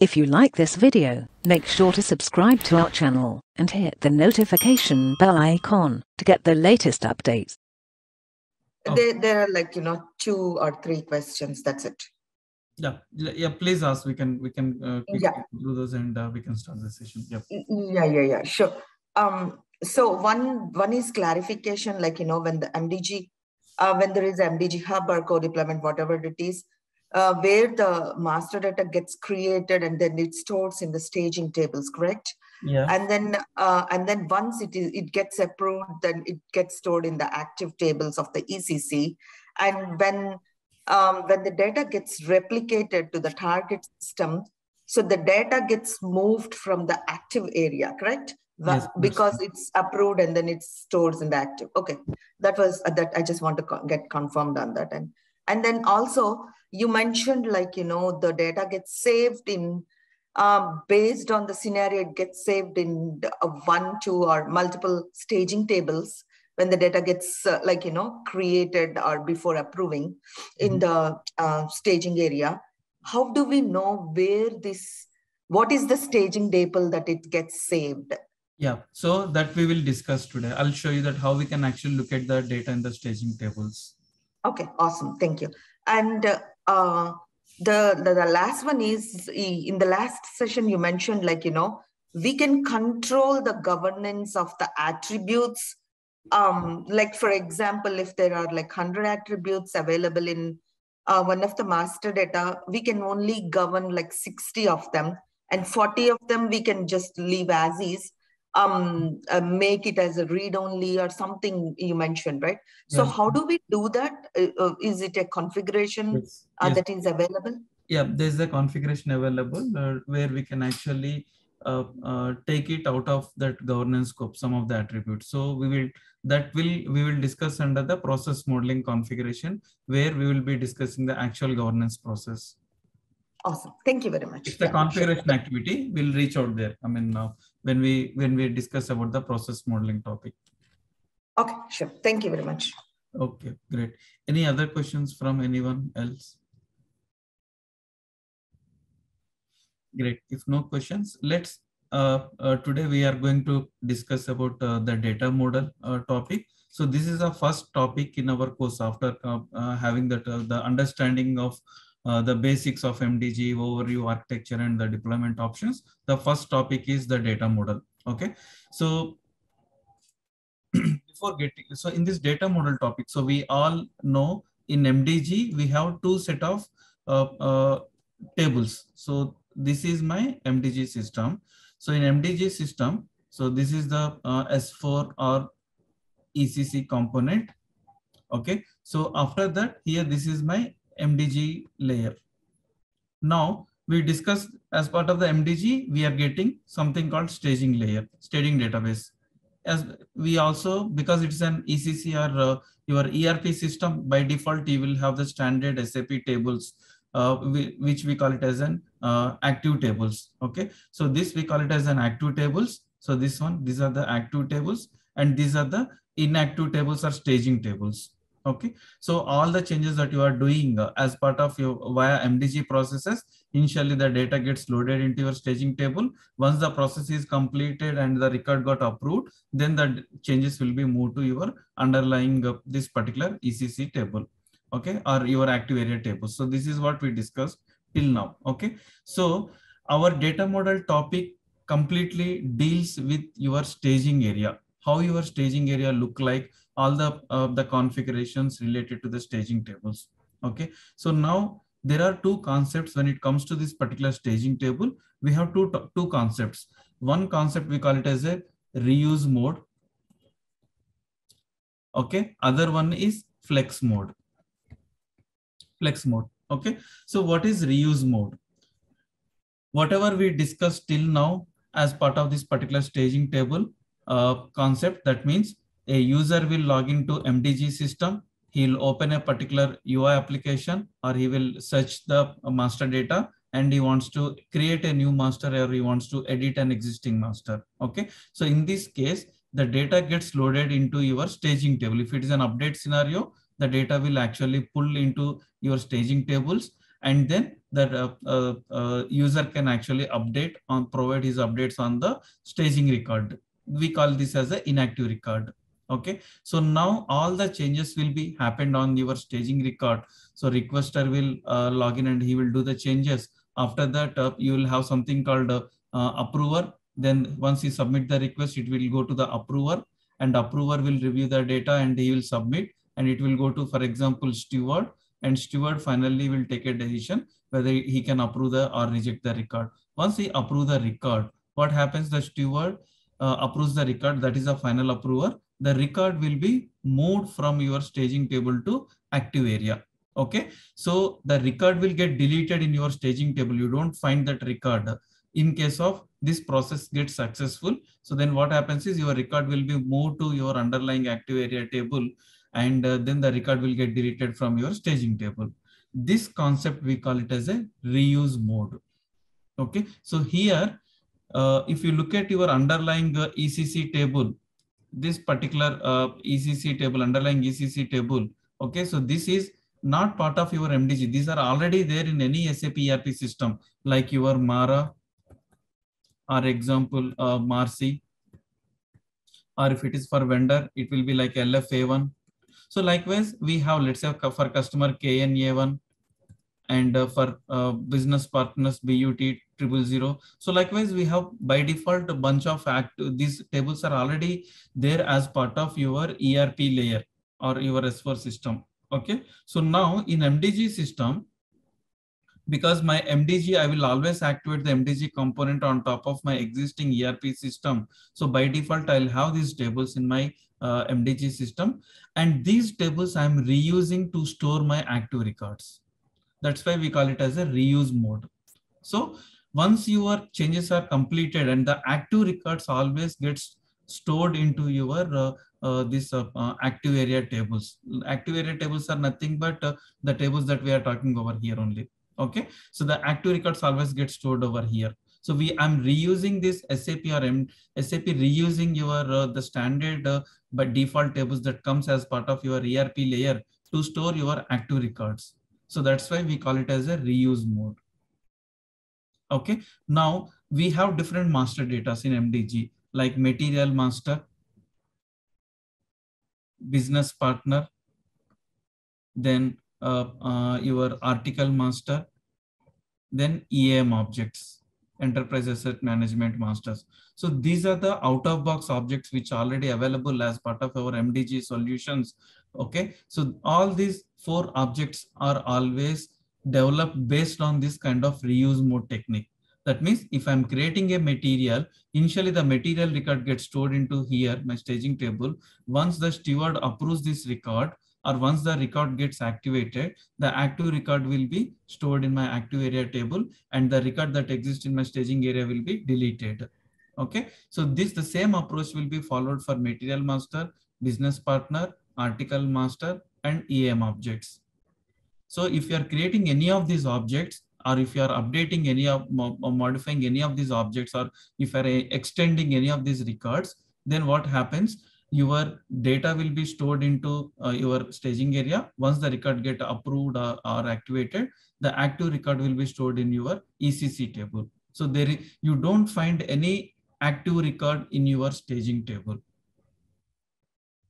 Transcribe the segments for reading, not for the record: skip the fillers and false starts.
If you like this video, make sure to subscribe to our channel and hit the notification bell icon to get the latest updates. There are like, you know, 2 or 3 questions. That's it. Yeah. Please ask. We can do those and we can start the session. Yeah. Sure. So one is clarification. Like, you know, when the MDG, when there is MDG hub or co-deployment, whatever it is, where the master data gets created and then it stores in the staging tables, correct? Yeah. And then once it gets approved, then it gets stored in the active tables of the ECC. And when the data gets replicated to the target system, so the data gets moved from the active area, correct? Yes, because it's approved and then it stores in the active. Okay, that was that. I just want to get confirmed on that. And then also, you mentioned, like, you know, the data gets saved in, based on the scenario, it gets saved in 1, 2, or multiple staging tables when the data gets, like, you know, created or before approving in the staging area. How do we know where this, what is the staging table that it gets saved? Yeah, so that we will discuss today. I'll show you that how we can actually look at the data in the staging tables. Okay, awesome. Thank you. And the last one is, in the last session, you mentioned, like, you know, we can control the governance of the attributes. Like, for example, if there are like 100 attributes available in one of the master data, we can only govern like 60 of them, and 40 of them we can just leave as is. Make it as a read-only or something you mentioned, right? So how do we do that? Is it a configuration that is available? Yeah, there's a configuration available where we can actually take it out of that governance scope, some of the attributes. So we will discuss under the process modeling configuration, where we will be discussing the actual governance process. Awesome. Thank you very much. It's the configuration activity. We'll reach out there. I mean, when we discuss about the process modeling topic. Okay, sure. Thank you very much. Okay, great. Any other questions from anyone else? Great. If no questions, let's, today we are going to discuss about the data model topic. So this is the first topic in our course after having that, the understanding of the basics of MDG, overview architecture, and the deployment options. The first topic is the data model. Okay, so in this data model topic, so we all know in MDG we have 2 set of tables. So this is my MDG system. So in MDG system, so this is the S4 or ECC component. Okay, so after that, here this is my MDG layer. Now we discussed, as part of the MDG, we are getting something called staging layer, staging database. As we also, because it's an ECC or your ERP system, by default you will have the standard SAP tables, which we call it as an active tables. Okay, so this we call it as an active tables. So this one, these are the active tables, and these are the inactive tables or staging tables. Okay, so all the changes that you are doing as part of your via MDG processes, initially the data gets loaded into your staging table. Once the process is completed and the record got approved, then the changes will be moved to your underlying this particular ECC table, okay, or your active area table. So this is what we discussed till now. Okay, so our data model topic completely deals with your staging area, how your staging area look like, all the configurations related to the staging tables. Okay, so now there are 2 concepts when it comes to this particular staging table. We have two concepts. One concept we call it as a reuse mode. Okay, other one is flex mode. Flex mode. Okay, so what is reuse mode? Whatever we discussed till now as part of this particular staging table concept, that means a user will log into MDG system. He'll open a particular UI application, or he will search the master data, and he wants to create a new master, or he wants to edit an existing master. Okay, so in this case, the data gets loaded into your staging table. If it is an update scenario, the data will actually pull into your staging tables, and then the user can actually update on, provide his updates on the staging record. We call this as the inactive record. Okay, so now all the changes will be happened on your staging record. So requester will log in and he will do the changes. After that, you will have something called approver. Then once you submit the request, it will go to the approver, and approver will review the data and he will submit, and it will go to, for example, steward, and steward finally will take a decision whether he can approve the or reject the record. Once he approves the record, what happens? The steward approves the record, that is a final approver. The record will be moved from your staging table to active area. Okay, so the record will get deleted in your staging table. You don't find that record. In case of this process gets successful, so then what happens is your record will be moved to your underlying active area table, and then the record will get deleted from your staging table. This concept, we call it as a reuse mode. Okay, so here, if you look at your underlying ECC table, this particular ECC table, underlying ECC table, okay, so this is not part of your MDG. These are already there in any SAP ERP system, like your Mara, or example Marcy, or if it is for vendor, it will be like LFA1. So likewise, we have, let's say for customer KNA1, and for business partners BUT000. So likewise, we have by default a bunch of these tables are already there as part of your ERP layer or your S4 system. Okay, so now in MDG system, because my MDG, I will always activate the MDG component on top of my existing ERP system. So by default, I'll have these tables in my MDG system, and these tables I'm reusing to store my active records. That's why we call it as a reuse mode. So once your changes are completed, and the active records always gets stored into your active area tables. Active area tables are nothing but the tables that we are talking over here only. Okay, so the active records always get stored over here. So I'm reusing this SAP or SAP reusing your the standard by default tables that comes as part of your ERP layer to store your active records. So that's why we call it as a reuse mode. Okay, now we have different master data in MDG, like material master, business partner, then your article master, then EAM objects, enterprise asset management masters. So these are the out of box objects which are already available as part of our MDG solutions. Okay, so all these four objects are always developed based on this kind of reuse mode technique. That means if I'm creating a material, initially the material record gets stored into here, my staging table. Once the steward approves this record, or once the record gets activated, the active record will be stored in my active area table, and the record that exists in my staging area will be deleted. Okay, so the same approach will be followed for material master, business partner, article master, and EAM objects. So if you are creating any of these objects, or if you are updating any of or modifying any of these objects, or if you are extending any of these records, then what happens? Your data will be stored into your staging area. Once the record gets approved or activated, the active record will be stored in your ECC table. So you don't find any active record in your staging table.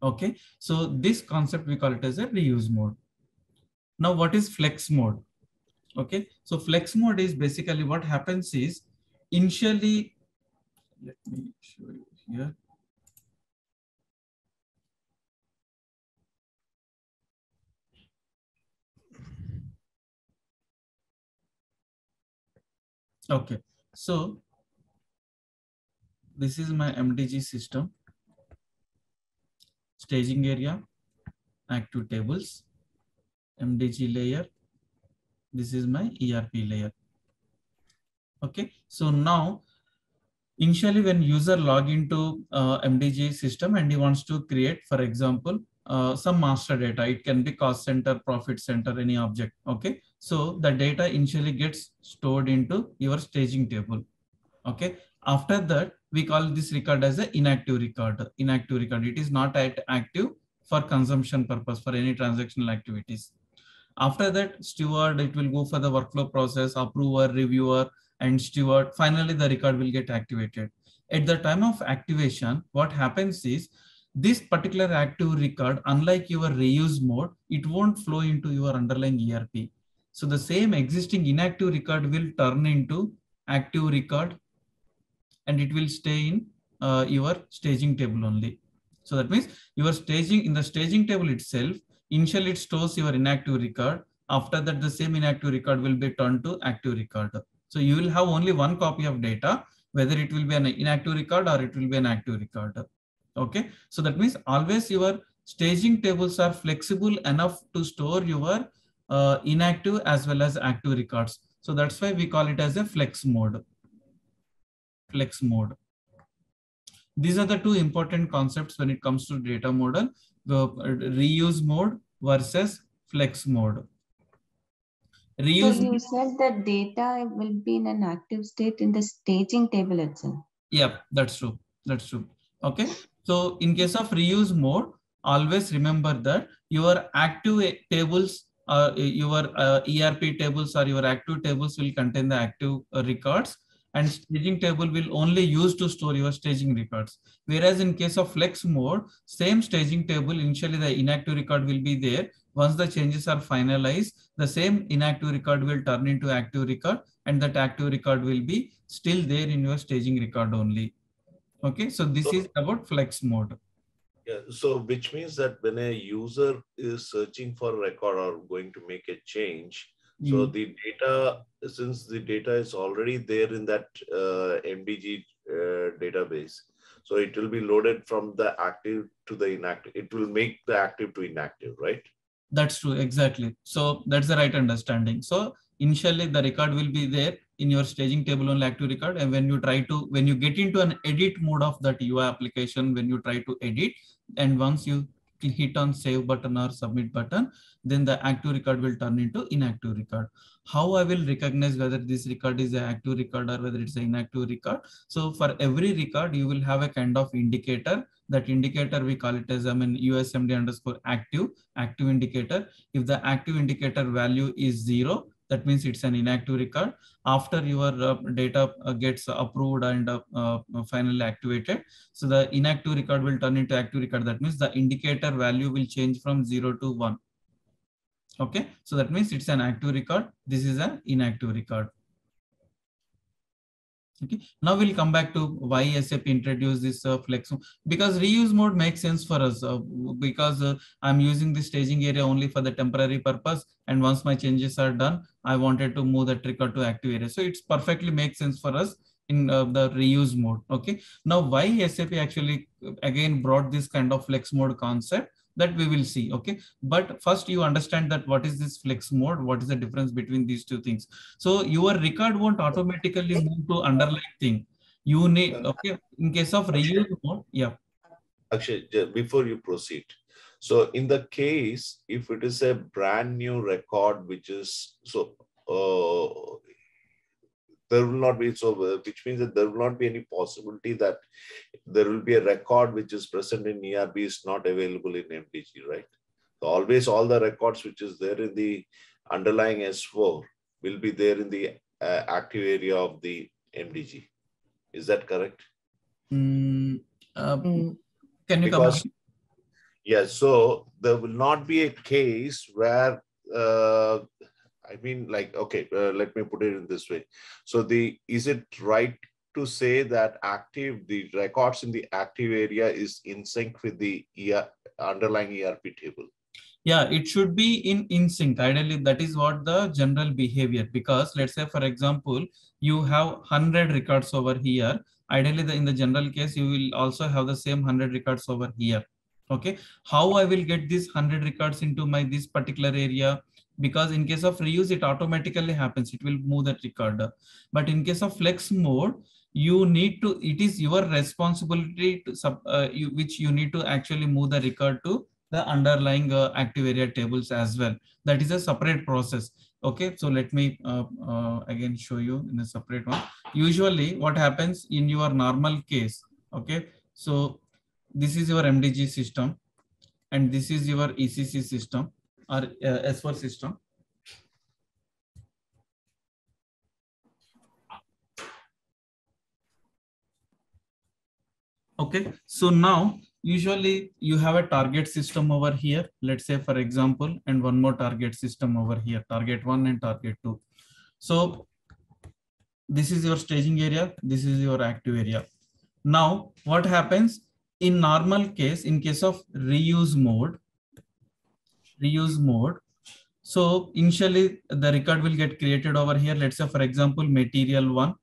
Okay, so this concept, we call it as a reuse mode. Now, what is flex mode? Okay, so flex mode is basically what happens is, initially, let me show you here. Okay, so this is my MDG system, staging area, active tables, MDG layer. This is my ERP layer. Okay, so now initially when user log into MDG system and he wants to create, for example, some master data, it can be cost center, profit center, any object. Okay, so the data initially gets stored into your staging table. Okay, after that, we call this record as an inactive record. Inactive record, it is not active for consumption purpose for any transactional activities. After that, steward, it will go for the workflow process, approver, reviewer, and steward. Finally, the record will get activated. At the time of activation, what happens is this particular active record, unlike your reuse mode, it won't flow into your underlying ERP. So the same existing inactive record will turn into active record and it will stay in your staging table only. So that means your staging, in the staging table itself, initially it stores your inactive record. After that, the same inactive record will be turned to active record. So you will have only one copy of data, whether it will be an inactive record or it will be an active record. Okay. So that means always your staging tables are flexible enough to store your inactive as well as active records. So that's why we call it as a flex mode. Flex mode. These are the two important concepts when it comes to data model, the reuse mode versus flex mode. Reuse. So you said that data will be in an active state in the staging table itself. Yeah, that's true. That's true. Okay. So in case of reuse mode, always remember that your active tables, your ERP tables or your active tables will contain the active records, and staging table will only use to store your staging records. Whereas in case of flex mode, same staging table, initially the inactive record will be there. Once the changes are finalized, the same inactive record will turn into active record, and that active record will be still there in your staging record only. Okay, so this is about flex mode. Yeah, so which means that when a user is searching for a record or going to make a change, so the data, since the data is already there in that MDG database, so it will be loaded from the active to the inactive. It will make the active to inactive, right? That's true, exactly. So that's the right understanding. So initially the record will be there in your staging table only, active record. And when you try to, when you get into an edit mode of that UI application, when you try to edit, and once you hit on save button or submit button, then the active record will turn into inactive record. How I will recognize whether this record is an active record or whether it's an inactive record? So for every record, you will have a kind of indicator. That indicator, we call it as, I mean, USMD_active, active indicator. If the active indicator value is 0, that means it's an inactive record. After your data gets approved and finally activated, so the inactive record will turn into active record. That means the indicator value will change from 0 to 1. Okay, so that means it's an active record. This is an inactive record. Okay, now we'll come back to why SAP introduced this flex mode, because reuse mode makes sense for us because I'm using the staging area only for the temporary purpose, and once my changes are done, I wanted to move that record to active area. So it's perfectly makes sense for us in the reuse mode. Okay, now why SAP actually again brought this kind of flex mode concept, that we will see. Okay, but first you understand that what is this flex mode, what is the difference between these two things. So your record won't automatically move to underlying thing. You need, okay, in case of reuse mode. Yeah, actually, before you proceed, so in the case if it is a brand new record, which is, so there will not be, so which means that there will not be any possibility that there will be a record which is present in ERB is not available in MDG, right? So always all the records which is there in the underlying S4 will be there in the active area of the MDG. Is that correct? Can you come? Yeah, so there will not be a case where I mean, like, okay, let me put it in this way. So the, is it right to say that active, the records in the active area is in sync with the underlying ERP table? Yeah, it should be in sync. Ideally, that is what the general behavior, because let's say, for example, you have 100 records over here. Ideally, in the general case, you will also have the same 100 records over here. Okay, how I will get these 100 records into my, this particular area? Because in case of reuse, it automatically happens. It will move that record. But in case of flex mode, you need to, it is your responsibility to, which you need to actually move the record to the underlying active area tables as well. That is a separate process. Okay, so let me again show you in a separate one. Usually what happens in your normal case, okay, so this is your MDG system and this is your ECC system or S4 system. Okay, so now usually you have a target system over here, let's say for example, and one more target system over here, target 1 and target 2. So this is your staging area, this is your active area. Now what happens in normal case, in case of reuse mode, so initially the record will get created over here, let's say for example material 1,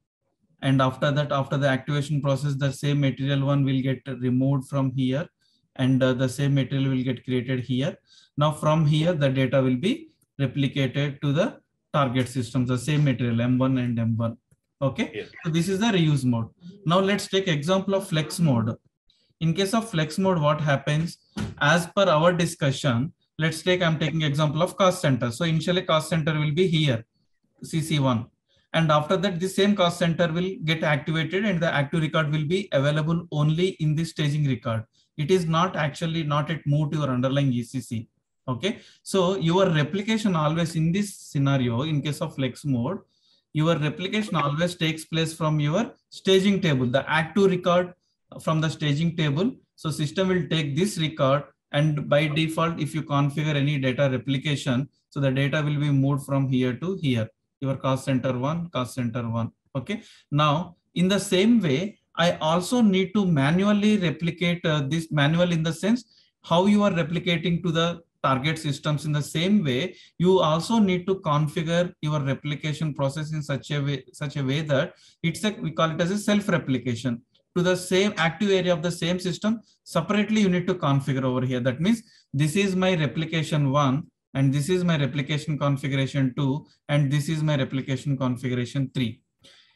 and after that, after the activation process, the same material 1 will get removed from here, and the same material will get created here. Now from here the data will be replicated to the target systems, the same material M1 and M1. Okay, yes. So this is the reuse mode. Now let's take example of flex mode. In case of flex mode, what happens as per our discussion, let's take, I'm taking example of cost center. So initially cost center will be here, CC1. And after that, the same cost center will get activated and the active record will be available only in the staging record. It is not actually not yet moved to your underlying ECC. Okay. So your replication always in this scenario, in case of flex mode, your replication always takes place from your staging table, the active record from the staging table. So system will take this record, and by default, if you configure any data replication, so the data will be moved from here to here. Your cost center 1. Okay. Now, in the same way, I also need to manually replicate this manual, in the sense how you are replicating to the target systems. In the same way, you also need to configure your replication process in such a way that it's a, we call it as a self-replication to the same active area of the same system. Separately, you need to configure over here. That means this is my replication 1. And this is my replication configuration 2, and this is my replication configuration 3.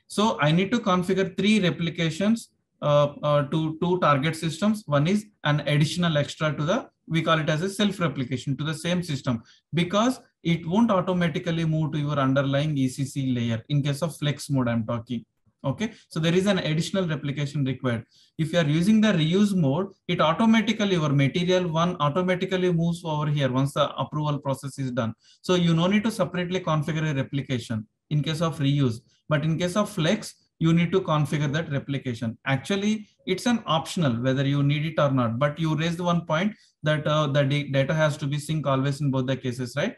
So I need to configure 3 replications to 2 target systems. One is an additional extra to the, we call it as a self-replication to the same system, because it won't automatically move to your underlying ECC layer in case of flex mode I'm talking. Okay, so there is an additional replication required. If you are using the reuse mode, it automatically, your material 1 automatically moves over here once the approval process is done. So you no need to separately configure a replication in case of reuse, but in case of flex, you need to configure that replication. Actually, it's an optional whether you need it or not, but you raised one point that the data has to be synced always in both the cases, right?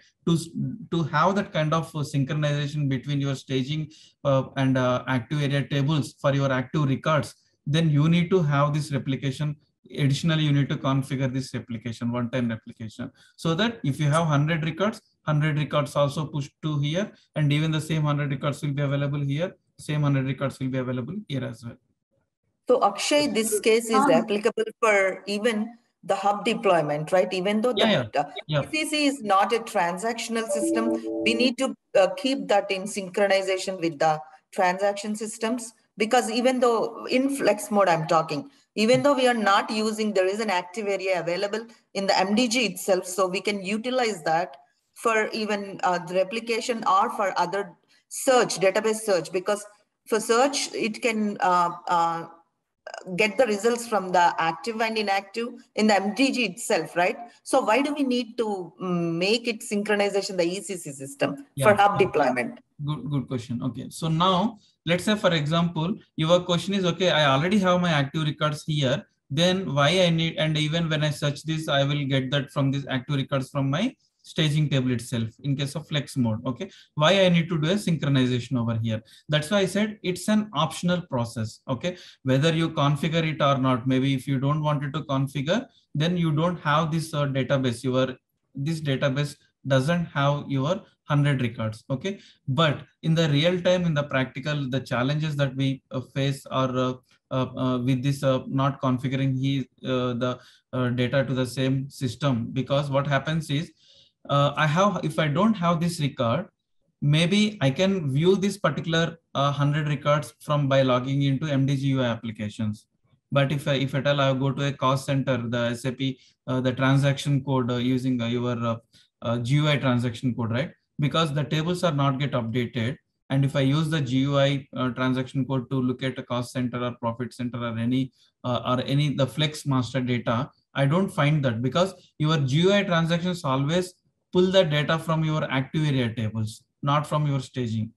To have that kind of synchronization between your staging and active area tables for your active records, then you need to have this replication. Additionally, you need to configure this replication, one-time replication, so that if you have 100 records, 100 records also pushed to here, and even the same 100 records will be available here. Same 100 records will be available here as well. So Akshay, this case is applicable for even the hub deployment, right? Even though the ECC is not a transactional system, we need to keep that in synchronization with the transaction systems, because even though in flex mode I'm talking, even though we are not using, there is an active area available in the MDG itself. So we can utilize that for even the replication or for other search, database search, because for search, it can get the results from the active and inactive in the MDG itself, right? So why do we need to make it synchronization, the ECC system for hub deployment? Good question. Okay. So now let's say, for example, your question is, okay, I already have my active records here. Then why I need, and even when I search this, I will get that from this active records from my staging table itself in case of flex mode. Okay, why I need to do a synchronization over here? That's why I said it's an optional process. Okay, whether you configure it or not, maybe if you don't want it to configure, then you don't have this database. This database doesn't have your 100 records. Okay, but in the real time, in the practical, the challenges that we face are with this not configuring the data to the same system, because what happens is, if I don't have this record, maybe I can view this particular 100 records by logging into MDG UI applications. But if at all I go to a cost center, the SAP, the transaction code using your GUI transaction code, right? Because the tables are not get updated. And if I use the GUI transaction code to look at a cost center or profit center or any the flex master data, I don't find that, because your GUI transactions always pull the data from your active area tables, not from your staging.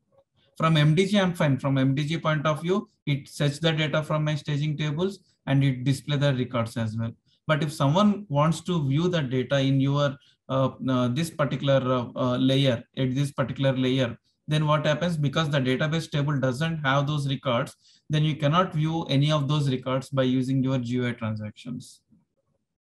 From MDG, I'm fine. From MDG point of view, it searches the data from my staging tables and you display the records as well. But if someone wants to view the data in your this particular layer, at this particular layer, then what happens? Because the database table doesn't have those records, then you cannot view any of those records by using your GUI transactions.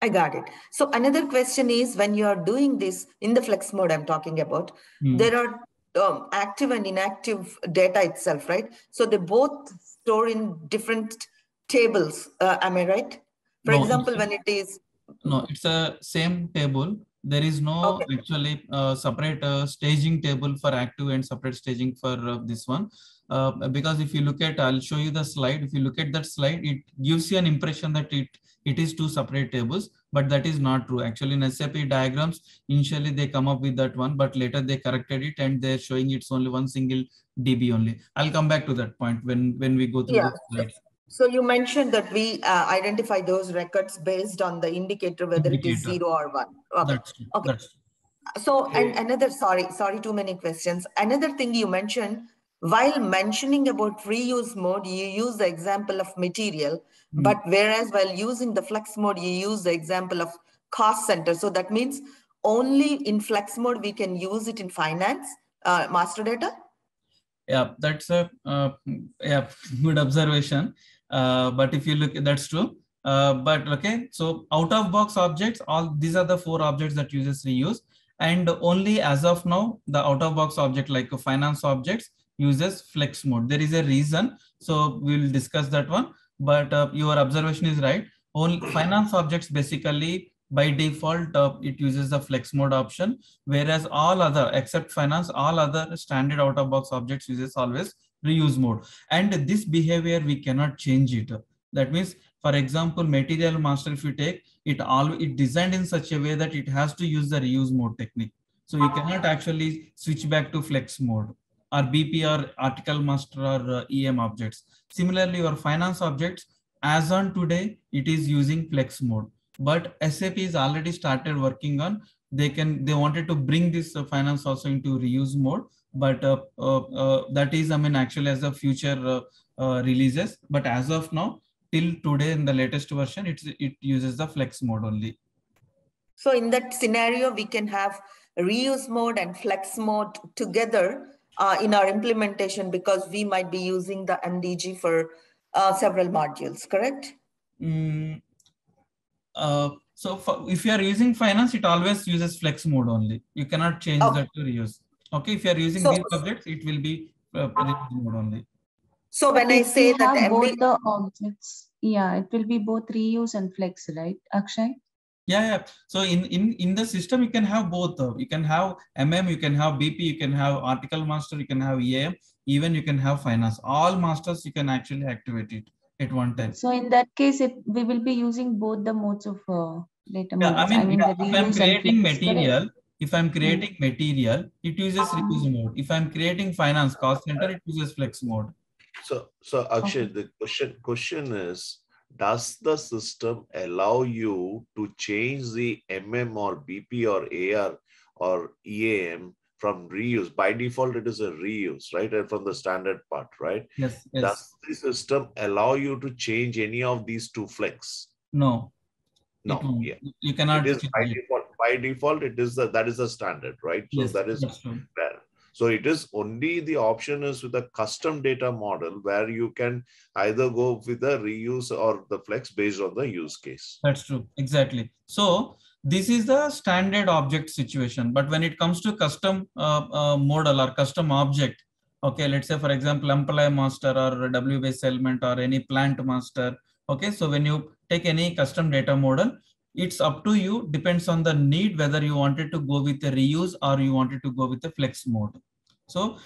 I got it. So another question is, when you are doing this in the flex mode, I'm talking about, there are active and inactive data itself, right? So they both store in different tables. Am I right? For example, when it is. No, it's a same table. There is no actually separate staging table for active and separate staging for this one. Because if you look at, I'll show you the slide. If you look at that slide, it gives you an impression that it is two separate tables, but that is not true. Actually, in SAP diagrams, initially they come up with that one, but later they corrected it and they're showing it's only one single DB only. I'll come back to that point when we go through the slides. So you mentioned that we identify those records based on the indicator, whether it is 0 or 1. Okay. So and another, sorry, too many questions. Another thing you mentioned, while mentioning about reuse mode, you use the example of material, but whereas while using the flex mode, you use the example of cost center. So that means only in flex mode, we can use it in finance, master data. Yeah, that's a good observation. But if you look, that's true. But okay, so out of box objects, all these are the 4 objects that users reuse, and only as of now, the out of box object like finance objects uses flex mode. There is a reason, so we'll discuss that one. But your observation is right. All finance objects basically by default it uses the flex mode option, whereas all other except finance, all other standard out of box objects uses always reuse mode. And this behavior we cannot change it. That means, for example, material master, if you take it, all it designed in such a way that it has to use the reuse mode technique. So you cannot actually switch back to flex mode or BP or article master or EM objects. Similarly, your finance objects as on today, it is using flex mode. But SAP is already started working on, they wanted to bring this finance also into reuse mode, but that is, I mean, actually as a future releases, but as of now, till today in the latest version, it uses the flex mode only. So in that scenario, we can have reuse mode and flex mode together in our implementation, because we might be using the MDG for several modules, correct? So if you are using finance, it always uses flex mode only. You cannot change that to reuse. Okay, if you are using these objects, it will be reuse mode only. So when I say that both the objects, yeah, it will be both reuse and flex, right, Akshay? Yeah. So in the system, you can have both. You can have MM, you can have BP, you can have article master, you can have EAM, even you can have finance. All masters, you can actually activate it at one time. So in that case, we will be using both the modes of data. Yeah, I mean, if I'm creating material, if I'm creating material, it uses reuse mode. If I'm creating finance cost center, it uses flex mode. So Akshay, the question is, does the system allow you to change the MM or BP or AR or EAM from reuse? By default, it is a reuse, right? And from the standard part, right? Yes. Does the system allow you to change any of these to flex? No. No. Yeah. You cannot. It is by default, it is that is the standard, right? So yes, that is there. So it is only the option is with a custom data model where you can either go with the reuse or the flex based on the use case. That's true. Exactly. So this is the standard object situation. But when it comes to custom model or custom object, okay, let's say, for example, employee master or WBS element or any plant master. Okay, so when you take any custom data model, it's up to you, depends on the need, whether you wanted to go with the reuse or you wanted to go with the flex mode. So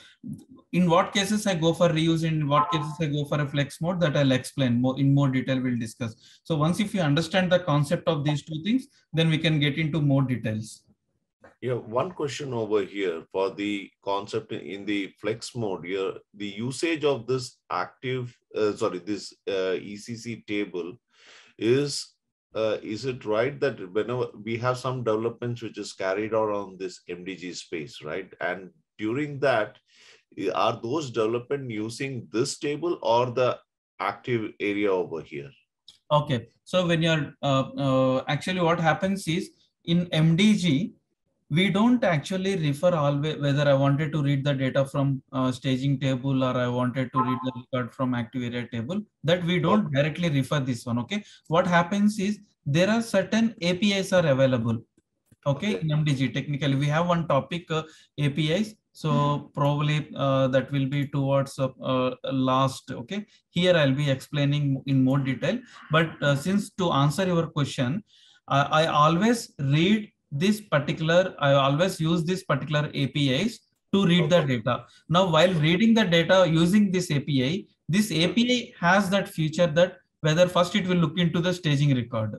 in what cases I go for reuse, in what cases I go for a flex mode, that I'll explain more in more detail, we'll discuss. So once if you understand the concept of these two things, then we can get into more details. Yeah, one question over here for the concept in the flex mode here, the usage of this ECC table is it right that whenever we have some developments which is carried out on this MDG space, right? And during that, are those development using this table or the active area over here? Okay, so when you're actually what happens is in MDG, we don't actually refer always whether I wanted to read the data from staging table or I wanted to read the record from active area table, that we don't directly refer this one. Okay, what happens is there are certain APIs are available. Okay, in MDG technically we have one topic APIs. So probably that will be towards last. Okay, here I'll be explaining in more detail. But since to answer your question, I always read this particular, I always use this particular APIs to read the data. Now, while reading the data using this API has that feature that whether first it will look into the staging record.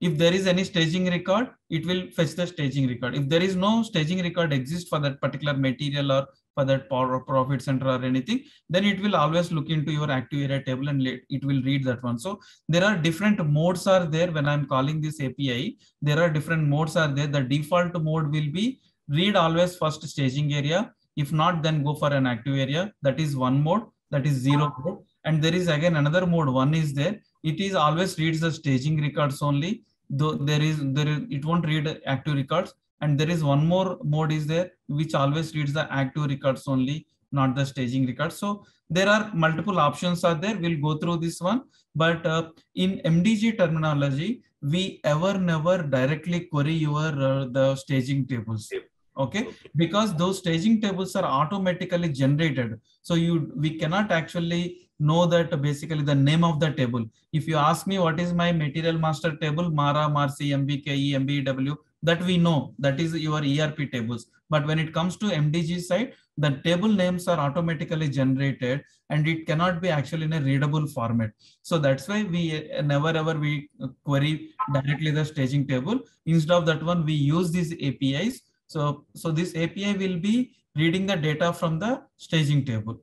If there is any staging record, it will fetch the staging record. If there is no staging record exists for that particular material or for that power or profit center or anything, then it will always look into your active area table and it will read that one. So there are different modes are there when I'm calling this API. There are different modes are there. The default mode will be read always first staging area. If not, then go for an active area. That is one mode, that is zero mode. And there is again another mode one is there. It is always reads the staging records only. Though it won't read active records. And there is one more mode is there which always reads the active records only, not the staging records. So there are multiple options are there. We'll go through this one, but in MDG terminology, we ever never directly query your the staging tables. Okay, because those staging tables are automatically generated. So we cannot actually know that basically the name of the table. If you ask me what is my material master table, Mara, Marcy, MBKE, MBEW, that we know, that is your ERP tables. But when it comes to MDG side, the table names are automatically generated and it cannot be actually in a readable format. So that's why we never ever we query directly the staging table. Instead of that one, we use these APIs. So this API will be reading the data from the staging table.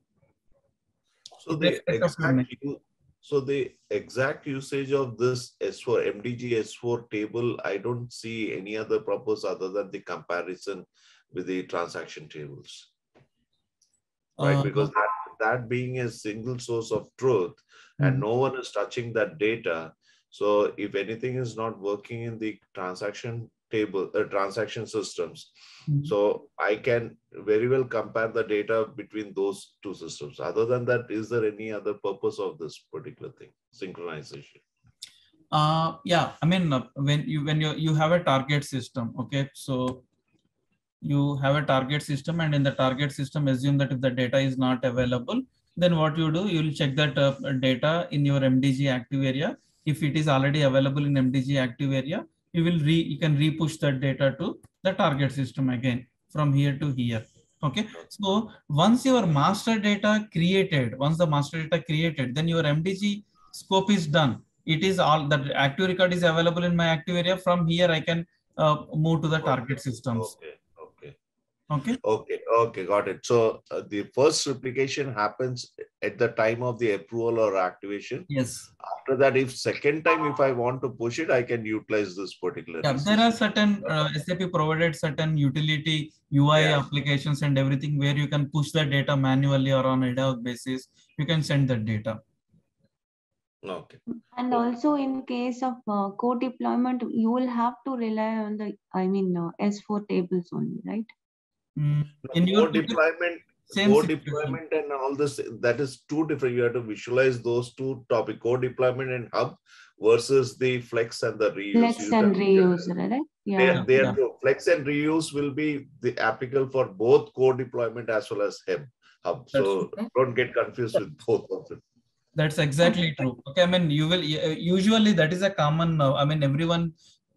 So the exact usage of this S4, MDG S4 table, I don't see any other purpose other than the comparison with the transaction tables, right? Because that being a single source of truth and no one is touching that data. So if anything is not working in the transaction table, transaction systems, so I can very well compare the data between those two systems. Other than that, is there any other purpose of this particular thing, synchronization? Yeah, I mean, when you have a target system, okay, so you have a target system, and in the target system, assume that if the data is not available, then what you do, you'll check that data in your MDG active area. If it is already available in MDG active area, you will you can re-push that data to the target system again from here to here. Okay, so once your master data created, once the master data created, then your MDG scope is done. It is all that active record is available in my active area. From here, I can move to the target systems. Okay, got it. So the first replication happens at the time of the approval or activation. Yes. After that, if second time, if I want to push it, I can utilize this particular. Yeah, there are certain SAP provided certain utility UI applications and everything where you can push the data manually or on IDOC basis. You can send that data. Okay. And also in case of code deployment, you will have to rely on the, S4 tables only, right? In your deployment and all this, that is two different. You have to visualize those two topics, core deployment and hub versus the flex and the reuse. Flex and reuse, right? Yeah. Flex and reuse will be the applicable for both core deployment as well as hub. So don't get confused with both of them. That's exactly true. Okay, I mean, you will usually that is a common. I mean, everyone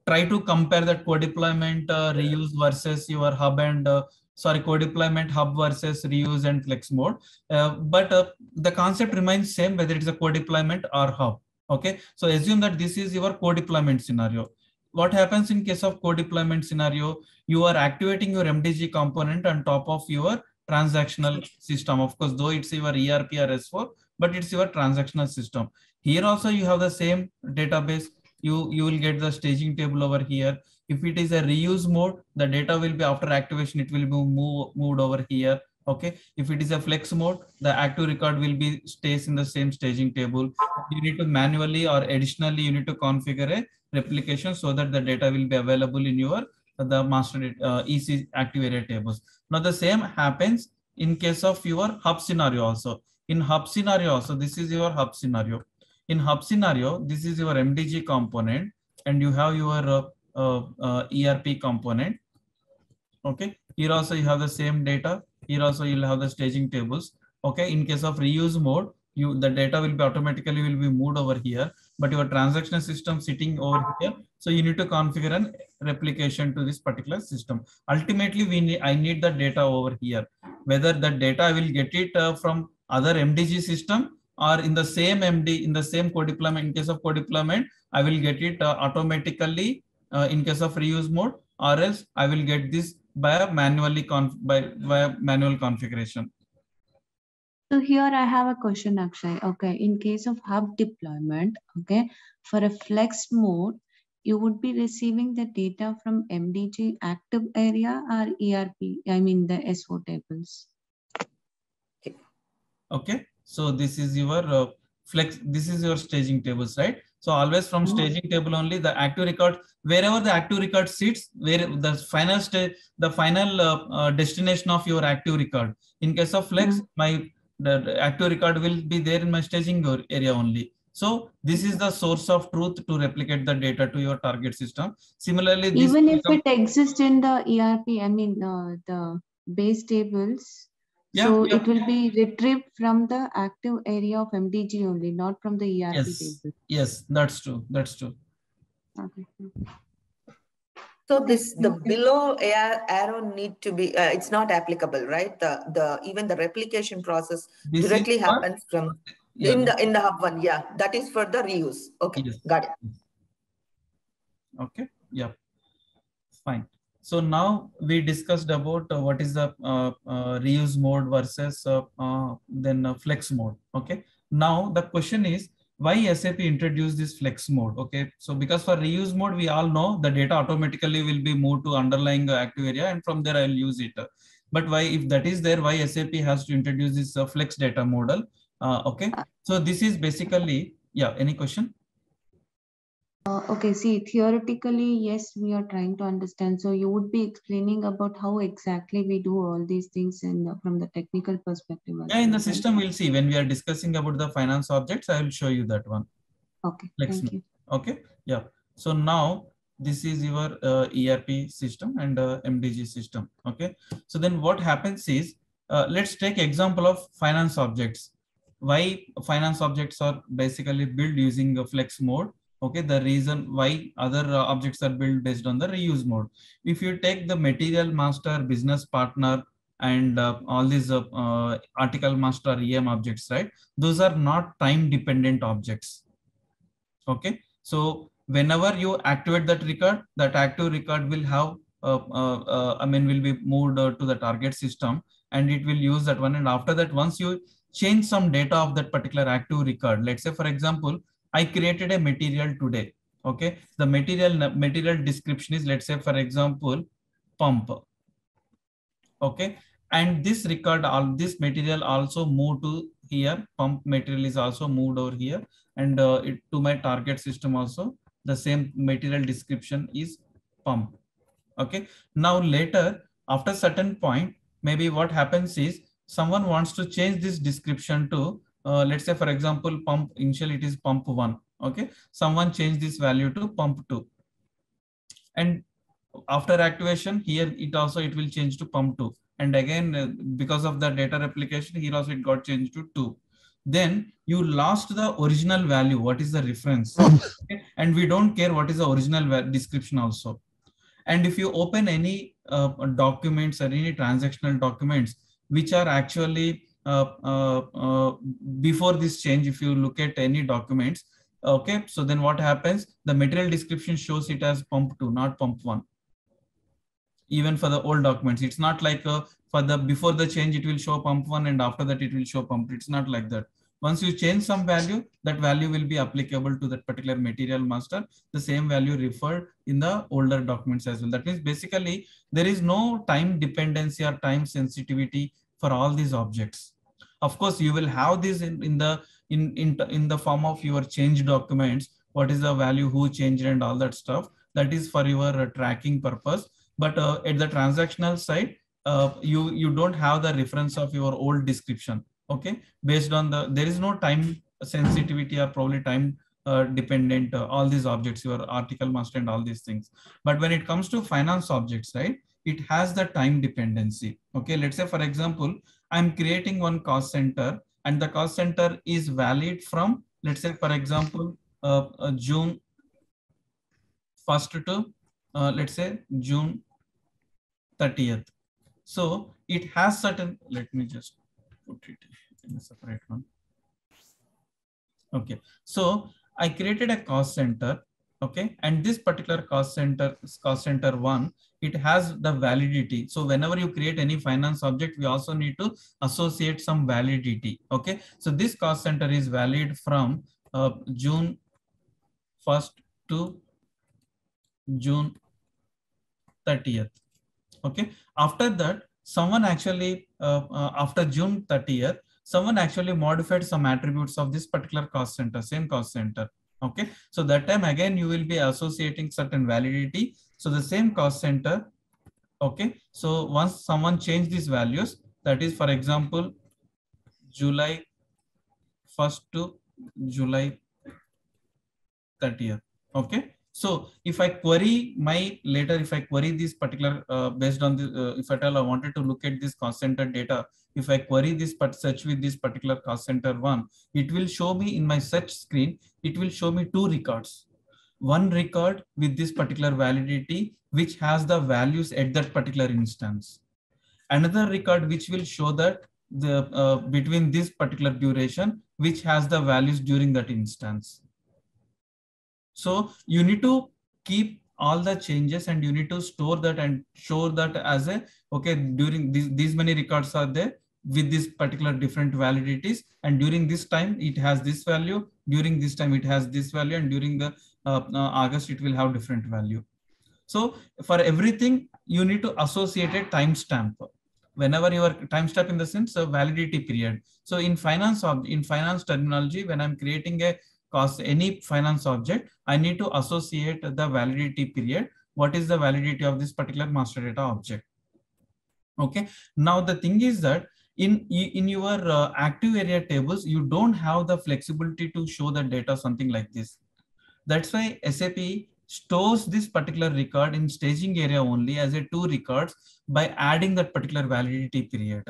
try to compare that core deployment reuse versus your hub and. Sorry, co-deployment, hub versus reuse and flex mode. But the concept remains same whether it's a co-deployment or hub. Okay, so assume that this is your co-deployment scenario. What happens in case of co-deployment scenario? You are activating your MDG component on top of your transactional system. Of course, though it's your ERP or S4, but it's your transactional system. Here also you have the same database. You will get the staging table over here. If it is a reuse mode, the data will be after activation, it will be moved over here Okay, if it is a flex mode, the active record will be stays in the same staging table. You need to manually or additionally you need to configure a replication so that the data will be available in your the master EC active area tables. Now the same happens in case of your hub scenario also. In hub scenario also, this is your hub scenario. In hub scenario, this is your MDG component and you have your ERP component. Okay, here also you have the same data. Here also you'll have the staging tables. Okay, in case of reuse mode, the data will be automatically will be moved over here, but your transaction system sitting over here. So you need to configure an replication to this particular system. Ultimately, I need the data over here. Whether the data I will get it from other MDG system or in the same code deployment. In case of code deployment, I will get it automatically in case of reuse mode, or else I will get this by manual configuration. So here I have a question, Akshay. Okay, in case of hub deployment, okay, for a flex mode, you would be receiving the data from MDG active area or ERP, I mean the S4 tables. Okay, okay. So this is your flex, this is your staging tables, right? So always from staging table only, the active record, wherever the active record sits, where the final stage, the final destination of your active record. In case of flex, the active record will be there in my staging area only. So this is the source of truth to replicate the data to your target system. Similarly, this even if it exists in the ERP, I mean the base tables. Yeah, so yeah, it will be retrieved from the active area of MDG only, not from the ERP table. Yes, that's true. That's true. Okay. So this, the below arrow need to be, it's not applicable, right? Even the replication process this directly happens from in the hub one. Yeah, that is for the reuse. Okay, yes. Got it. Okay. Yeah. Fine. So now we discussed about what is the reuse mode versus then flex mode. Okay. Now the question is why SAP introduced this flex mode. Okay. So because for reuse mode, we all know the data automatically will be moved to underlying active area and from there I'll use it. But why, if that is there, why SAP has to introduce this flex data model? Okay. So this is basically, yeah, any question? Okay, see, theoretically, yes, we are trying to understand. So you would be explaining about how exactly we do all these things in, from the technical perspective. Yeah, in the system, we'll see when we are discussing about the finance objects, I will show you that one. Okay, thank you. Okay, yeah. So now this is your ERP system and MDG system. Okay, so then what happens is, let's take example of finance objects. Why finance objects are basically built using a flex mode. Okay, the reason why other objects are built based on the reuse mode. If you take the material master, business partner, and all these article master, EM objects, right? Those are not time dependent objects. Okay, so whenever you activate that record, that active record will have, will be moved to the target system and it will use that one. And after that, once you change some data of that particular active record, let's say, for example, I created a material today. Okay, the material description is, let's say, for example, pump. Okay, and this record, all this material also moved to here. Pump material is also moved over here, and to my target system also the same material description is pump. Okay, now later after certain point, maybe what happens is someone wants to change this description to let's say, for example, pump, initially it is pump 1. Okay, someone changed this value to pump 2, and after activation here it will change to pump 2, and again because of the data replication here also it got changed to 2. Then you lost the original value, what is the reference. Okay? And we don't care what is the original description also. And if you open any documents or any transactional documents which are actually before this change, if you look at any documents, okay, so then what happens, the material description shows it as pump 2, not pump 1. Even for the old documents, it's not like for the before the change it will show pump 1 and after that it will show pump 2. It's not like that. Once you change some value, that value will be applicable to that particular material master, the same value referred in the older documents as well. That means basically there is no time dependency or time sensitivity for all these objects. Of course, you will have this in the form of your change documents. What is the value, who changed, and all that stuff. That is for your tracking purpose. But at the transactional side, you don't have the reference of your old description. Okay, based on the, there is no time sensitivity or probably time dependent all these objects, your article master and all these things. But when it comes to finance objects, right, it has the time dependency. Okay, let's say for example, I'm creating one cost center, and the cost center is valid from, let's say for example, June 1st to let's say June 30th. So it has certain, let me just put it in a separate one. Okay, so I created a cost center. Okay, and this particular cost center one, it has the validity. So whenever you create any finance object, we also need to associate some validity. Okay, so this cost center is valid from June 1st to June 30th. Okay, after that, someone actually after June 30th, someone actually modified some attributes of this particular cost center, same cost center. Okay, so that time again you will be associating certain validity. So the same cost center. Okay, so once someone changed these values, that is for example, July 1st to July 30th. Okay. So if I query my later, if I query this particular based on the, if at all I wanted to look at this cost center data, if I query this but search with this particular cost center one, it will show me in my search screen, it will show me two records. One record with this particular validity, which has the values at that particular instance. Another record which will show that the between this particular duration, which has the values during that instance. So you need to keep all the changes and you need to store that and show that as a, okay, during these many records are there with this particular different validities, and during this time it has this value, during this time it has this value, and during the August it will have different value. So for everything you need to associate a timestamp. Whenever your timestamp in the sense of validity period. So in finance terminology, when I'm creating a cost, any finance object, I need to associate the validity period. What is the validity of this particular master data object? Okay. Now the thing is that in your active area tables, you don't have the flexibility to show the data something like this. That's why SAP stores this particular record in staging area only as a two records by adding that particular validity period.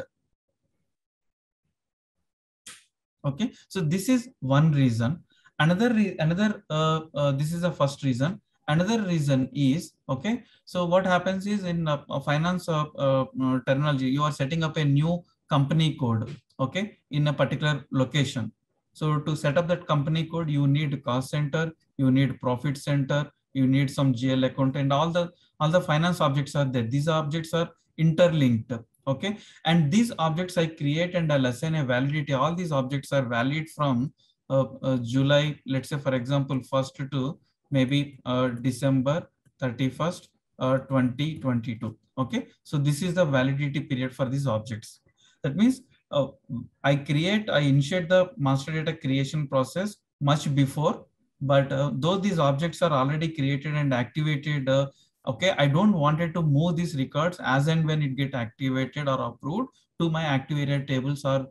Okay. So this is one reason. This is the first reason. Another reason is, okay, so what happens is in finance terminology, you are setting up a new company code, okay, in a particular location. So to set up that company code, you need cost center, you need profit center, you need some GL account, and all the finance objects are there. These objects are interlinked. Okay, and these objects I create and I'll assign a validity. All these objects are valid from July, let's say for example, 1st to maybe December 31st, 2022. Okay, so this is the validity period for these objects. That means I initiate the master data creation process much before, but though these objects are already created and activated, okay, I don't wanted to move these records as and when it get activated or approved to my active area tables or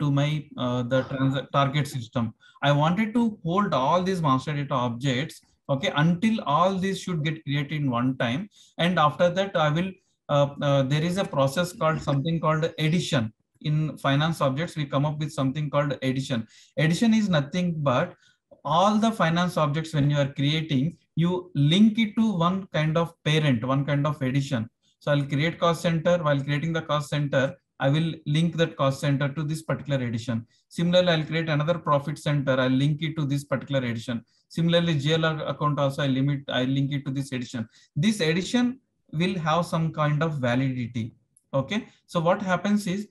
to my the target system. I wanted to hold all these master data objects, okay, until all these should get created in one time, and after that I will. There is a process called something called addition. In finance objects, we come up with something called addition. Addition is nothing but all the finance objects when you are creating, you link it to one kind of parent, one kind of addition. So I'll create cost center. While creating the cost center, I will link that cost center to this particular edition. Similarly, I'll create another profit center. I'll link it to this particular edition. Similarly, GL account also I link it to this edition. This edition will have some kind of validity. Okay. So what happens is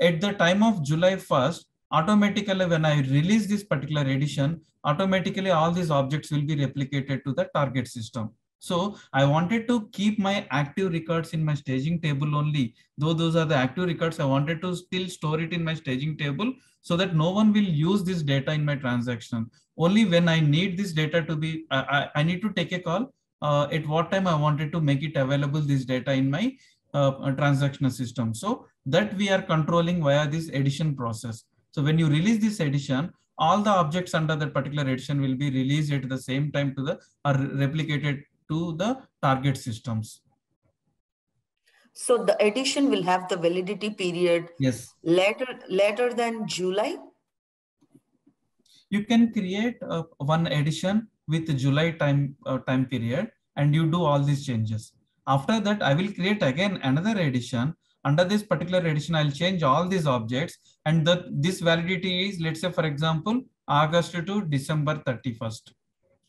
at the time of July 1st, automatically when I release this particular edition, automatically all these objects will be replicated to the target system. So I wanted to keep my active records in my staging table only. Though those are the active records, I wanted to still store it in my staging table so that no one will use this data in my transaction. Only when I need this data to be, I need to take a call at what time I wanted to make it available, this data in my transactional system. So that we are controlling via this edition process. So when you release this edition, all the objects under that particular edition will be released at the same time to the, or replicated to the target systems. So the edition will have the validity period, yes, later than July. You can create one edition with the July time period, and you do all these changes. After that, I will create again another edition. Under this particular edition, I'll change all these objects, and this validity is, let's say, for example, August to December 31st.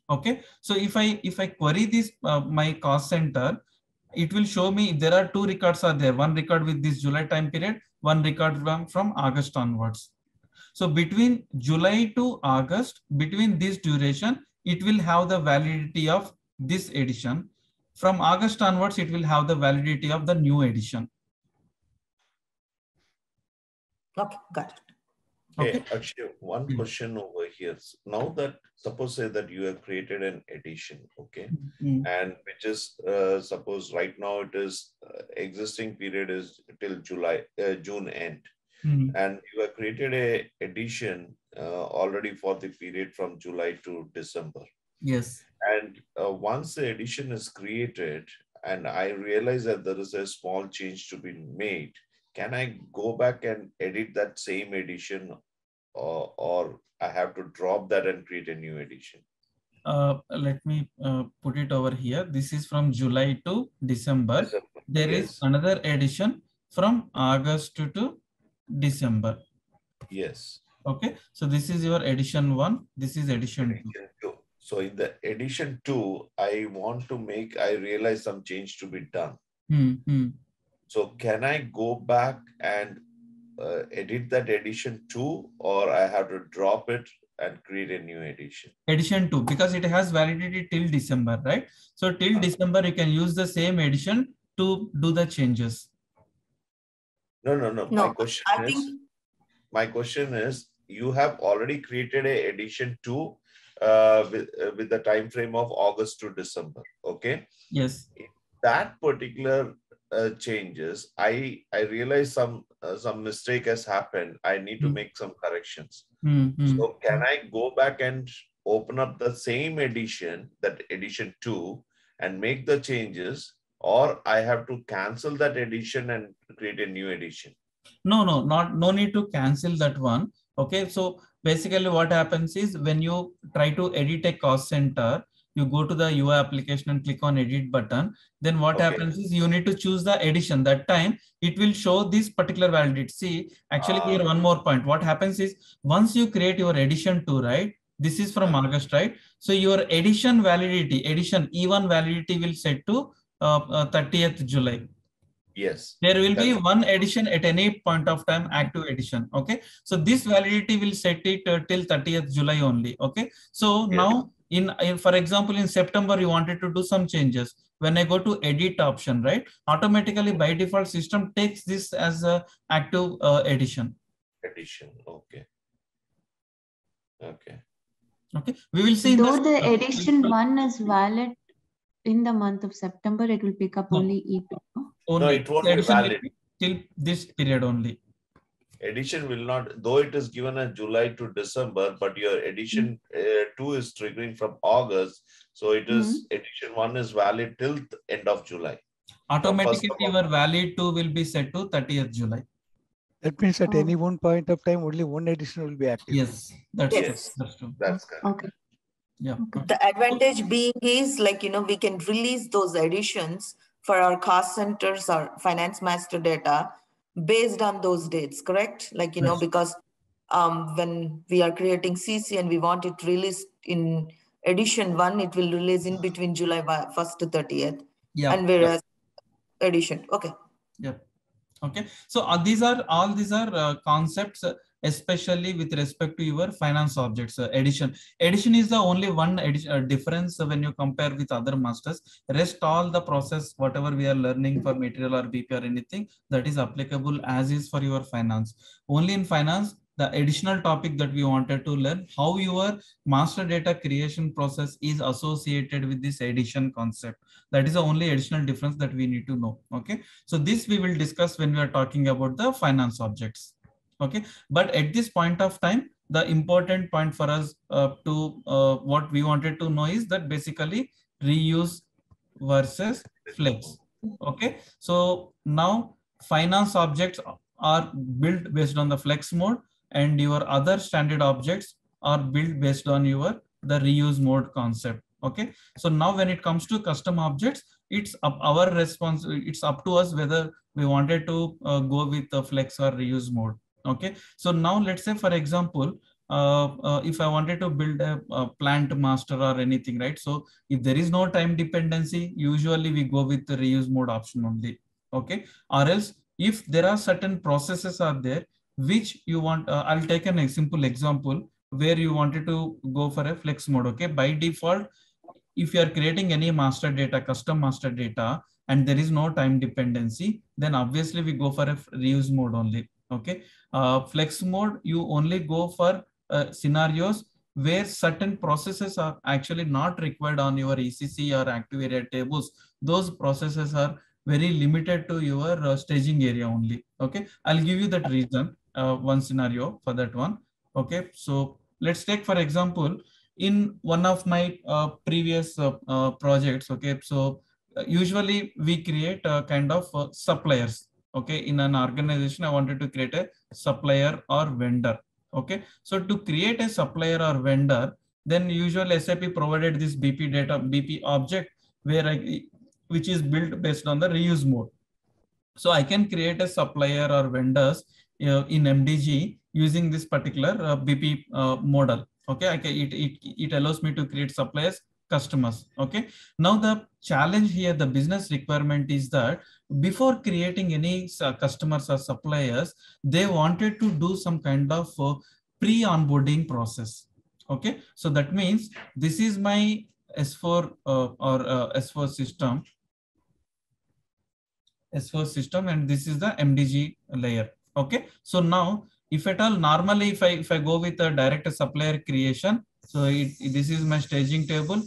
Okay, so if I query this my cost center, it will show me there are two records are there. One record with this July time period, one record from August onwards. So between July to August, between this duration, it will have the validity of this edition. From August onwards, it will have the validity of the new edition. Okay, got it. Okay, Akshay, one question over here. Now that, suppose say that you have created an edition, okay, and which is, suppose right now it is, existing period is till June end, and you have created a edition already for the period from July to December. Yes. And once the edition is created and I realize that there is a small change to be made, can I go back and edit that same edition? Or I have to drop that and create a new edition? Let me put it over here. This is from July to December. There yes. is another edition from August to December. Yes. Okay. So this is your edition one. This is edition two. So in the edition two, I want to make, I realize some change to be done. So can I go back and edit that edition 2, or I have to drop it and create a new edition? Edition 2, because it has validity till December, right? So till December, you can use the same edition to do the changes. No. My question is, you have already created a edition 2 with the time frame of August to December, okay? Yes. In that particular changes, I realize some mistake has happened. I need to make some corrections. So can I go back and open up the same edition, that edition 2, and make the changes, or I have to cancel that edition and create a new edition? No need to cancel that one. Okay, so basically what happens is, when you try to edit a cost center, you go to the UI application and click on edit button. Then what happens is, you need to choose the edition. That time it will show this particular validity. See, actually here one more point. What happens is, once you create your edition 2, right? This is from August, right? So your edition validity, edition E1 validity will set to 30th July. Yes. There will be one edition at any point of time, active edition. Okay. So this validity will set it till 30th July only. Okay. So now, for example, in September, you wanted to do some changes. When I go to edit option, right, automatically by default system takes this as a active edition. Okay. We will see. Though the edition 1 is valid in the month of September, it will pick up only E2. No, it won't be valid till this period only. Edition will not, though it is given as July to December, but your edition 2 is triggering from August. So it is edition 1 is valid till the end of July. Automatically your valid 2 will be set to 30th July. That means at any one point of time, only one edition will be active. Yes, that's true. That's correct. Okay. Yeah. Okay. The advantage being is, like, you know, we can release those editions for our cost centers or finance master data based on those dates, correct? Like, you know, because when we are creating CC and we want it released in edition 1, it will release in between July 1st to 30th. Yeah. And whereas edition, okay. Yeah. Okay. So these are all, these are concepts especially with respect to your finance objects. Addition is the only one difference when you compare with other masters. Rest all the process, whatever we are learning for material or BP or anything, that is applicable as is for your finance. Only in finance, the additional topic that we wanted to learn, how your master data creation process is associated with this addition concept. That is the only additional difference that we need to know. Okay. So this we will discuss when we are talking about the finance objects. Okay. But at this point of time, the important point for us what we wanted to know is that basically reuse versus flex. Okay. So now finance objects are built based on the flex mode, and your other standard objects are built based on your the reuse mode concept. Okay. So now when it comes to custom objects, it's our response. It's up to us whether we wanted to go with the flex or reuse mode. Okay. So now let's say, for example, if I wanted to build a plant master or anything, right? So if there is no time dependency, usually we go with the reuse mode option only. Okay. Or else, if there are certain processes are there which you want, I'll take a simple example where you wanted to go for a flex mode. Okay, by default, if you are creating any master data, custom master data, and there is no time dependency, then obviously we go for a reuse mode only. Okay, flex mode, you only go for scenarios where certain processes are actually not required on your ECC or active area tables. Those processes are very limited to your staging area only. Okay, I'll give you that reason, one scenario for that one. Okay, so let's take, for example, in one of my previous projects. Okay, so usually we create a kind of suppliers. Okay, in an organization, I wanted to create a supplier or vendor. Okay, so to create a supplier or vendor, then usually SAP provided this BP data, BP object, where which is built based on the reuse mode. So I can create a supplier or vendors in MDG using this particular BP model. Okay, it allows me to create suppliers, customers. Okay, now the challenge here, the business requirement is that before creating any customers or suppliers, they wanted to do some kind of pre-onboarding process. Okay, so that means this is my S4 S4 system. S4 system, and this is the MDG layer. Okay, so now if at all, normally if I go with a direct supplier creation, so this is my staging table.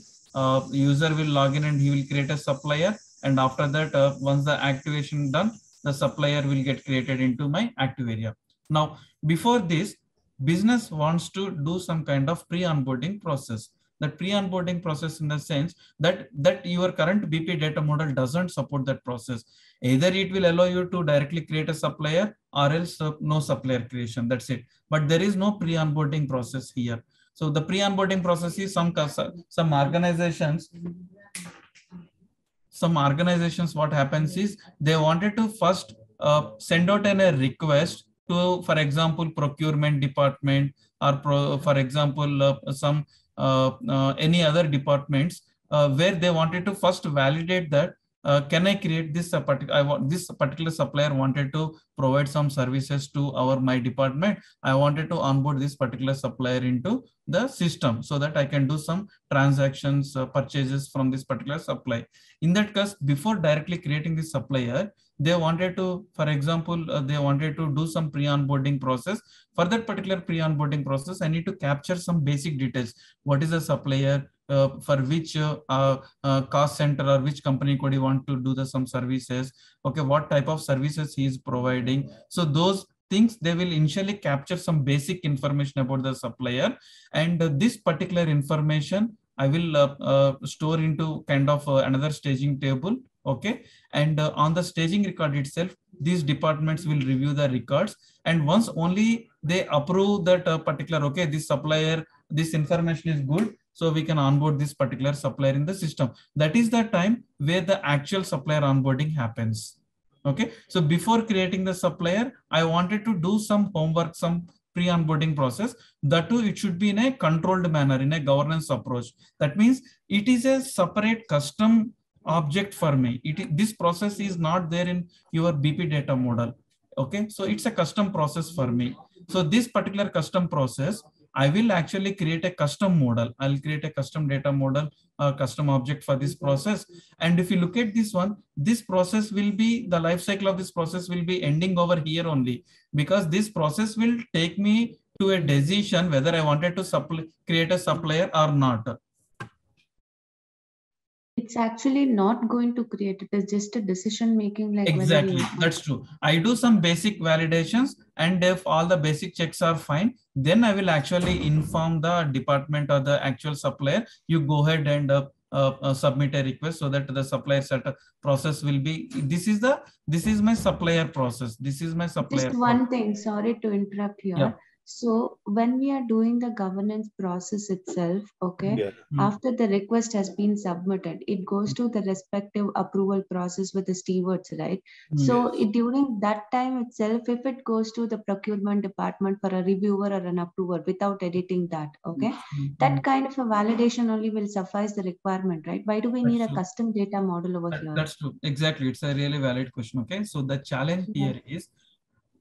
User will log in and he will create a supplier, and after that, once the activation done, the supplier will get created into my active area. Now before this, business wants to do some kind of pre-onboarding process. That pre-onboarding process, in the sense that your current BP data model doesn't support that process. Either it will allow you to directly create a supplier, or else no supplier creation. That's it. But there is no pre-onboarding process here. So the pre-onboarding process is some organizations. What happens is they wanted to first send out a request to, for example, procurement department, or for example, some any other departments, where they wanted to first validate that can I create this particular supplier wanted to provide some services to my department. I wanted to onboard this particular supplier into the system so that I can do some transactions, purchases from this particular supplier. In that case, before directly creating this supplier, they wanted to, for example, they wanted to do some pre-onboarding process. For that particular pre-onboarding process, I need to capture some basic details. What is a supplier? For which cost center or which company could you want to do some services? Okay, what type of services he is providing? So those things, they will initially capture some basic information about the supplier, and this particular information I will store into kind of another staging table. Okay, and on the staging record itself, these departments will review the records, and once only they approve that particular, okay, this supplier, this information is good, so we can onboard this particular supplier in the system. That is the time where the actual supplier onboarding happens. Okay, so before creating the supplier, I wanted to do some homework, some pre-onboarding process. That too, it should be in a controlled manner, in a governance approach. That means it is a separate custom object for me. This process is not there in your BP data model. Okay, so it's a custom process for me. So this particular custom process, I will actually create a custom model. I'll create a custom data model or custom object for this process. And if you look at this one, this process will be, the life cycle of this process will be ending over here only, because this process will take me to a decision whether I wanted to create a supplier or not. It's actually not going to create it. It's just a decision making. Like exactly, that's true. I do some basic validations, and if all the basic checks are fine, then I will actually inform the department or the actual supplier. You go ahead and submit a request so that the supplier setup process will be. This is my supplier process. This is my supplier. Just one thing. Sorry to interrupt here. Yeah. So when we are doing the governance process itself, okay, yeah. After the request has been submitted, it goes to the respective approval process with the stewards, right? Yes. So during that time itself, if it goes to the procurement department for a reviewer or an approver without editing that, okay, that kind of a validation only will suffice the requirement, right? Why do we need a custom data model over here? That's true. Exactly. It's a really valid question, okay? So the challenge here is,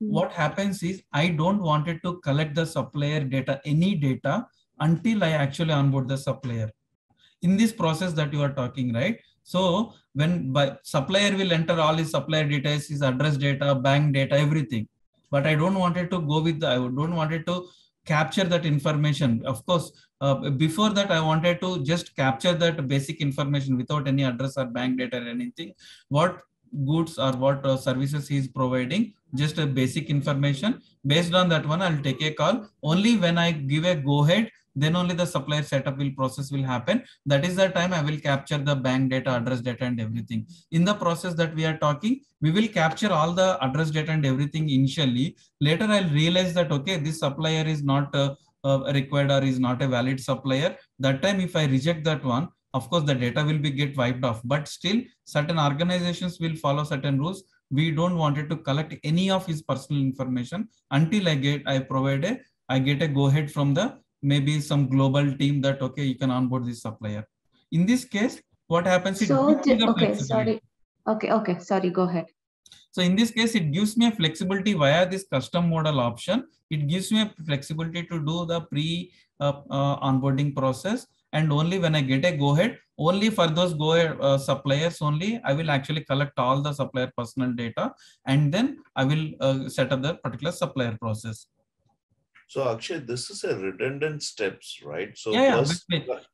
what happens is I don't wanted to collect the supplier data, any data, until I actually onboard the supplier. In this process that you are talking, right? So when by supplier will enter all his supplier details, his address data, bank data, everything. But I don't wanted to go with, I don't wanted to capture that information. Of course, before that, I wanted to just capture that basic information without any address or bank data or anything. What goods or what services he is providing, just a basic information. Based on that one, I'll take a call. Only when I give a go ahead, then only the supplier setup process will happen. That is the time I will capture the bank data, address data and everything. In the process that we are talking, we will capture all the address data and everything initially. Later I'll realize that, okay, this supplier is not required or is not a valid supplier. That time if I reject that one, of course, the data will be get wiped off, but still certain organizations will follow certain rules. We don't want it to collect any of his personal information until I get a go ahead from the maybe some global team that, okay, you can onboard this supplier. In this case, what happens? Go ahead. So in this case, it gives me a flexibility via this custom model option. It gives me a flexibility to do the pre-onboarding process. And only when I get a go ahead, only for those go ahead suppliers only, I will actually collect all the supplier personal data, and then I will set up the particular supplier process. So Akshay, this is a redundant steps, right? So yeah, first,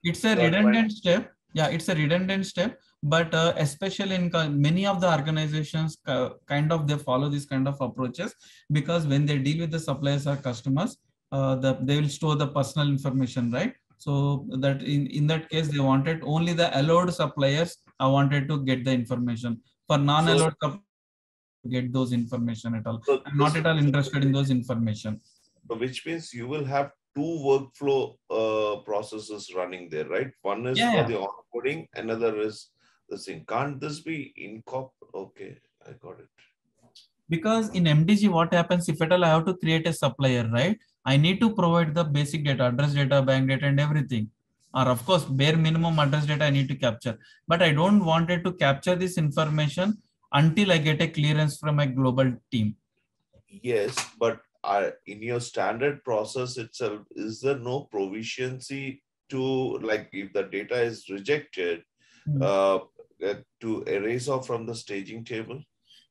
it's a redundant step. Yeah, it's a redundant step. But especially in many of the organizations, they follow this kind of approaches, because when they deal with the suppliers or customers, they will store the personal information, right? So that in that case, they wanted only the allowed suppliers. I wanted to get the information. For non-allowed suppliers, get those information at all. So I'm not at all interested in those information. Which means you will have two workflow processes running there, right? One is for the onboarding, another is the thing. Can't this be incorporated? Okay, I got it. Because in MDG, what happens if at all I have to create a supplier, right? I need to provide the basic data, address data, bank data, and everything. Or of course, bare minimum address data I need to capture. But I don't want it to capture this information until I get a clearance from my global team. Yes, but in your standard process itself, is there no proficiency to, like, if the data is rejected, to erase off from the staging table?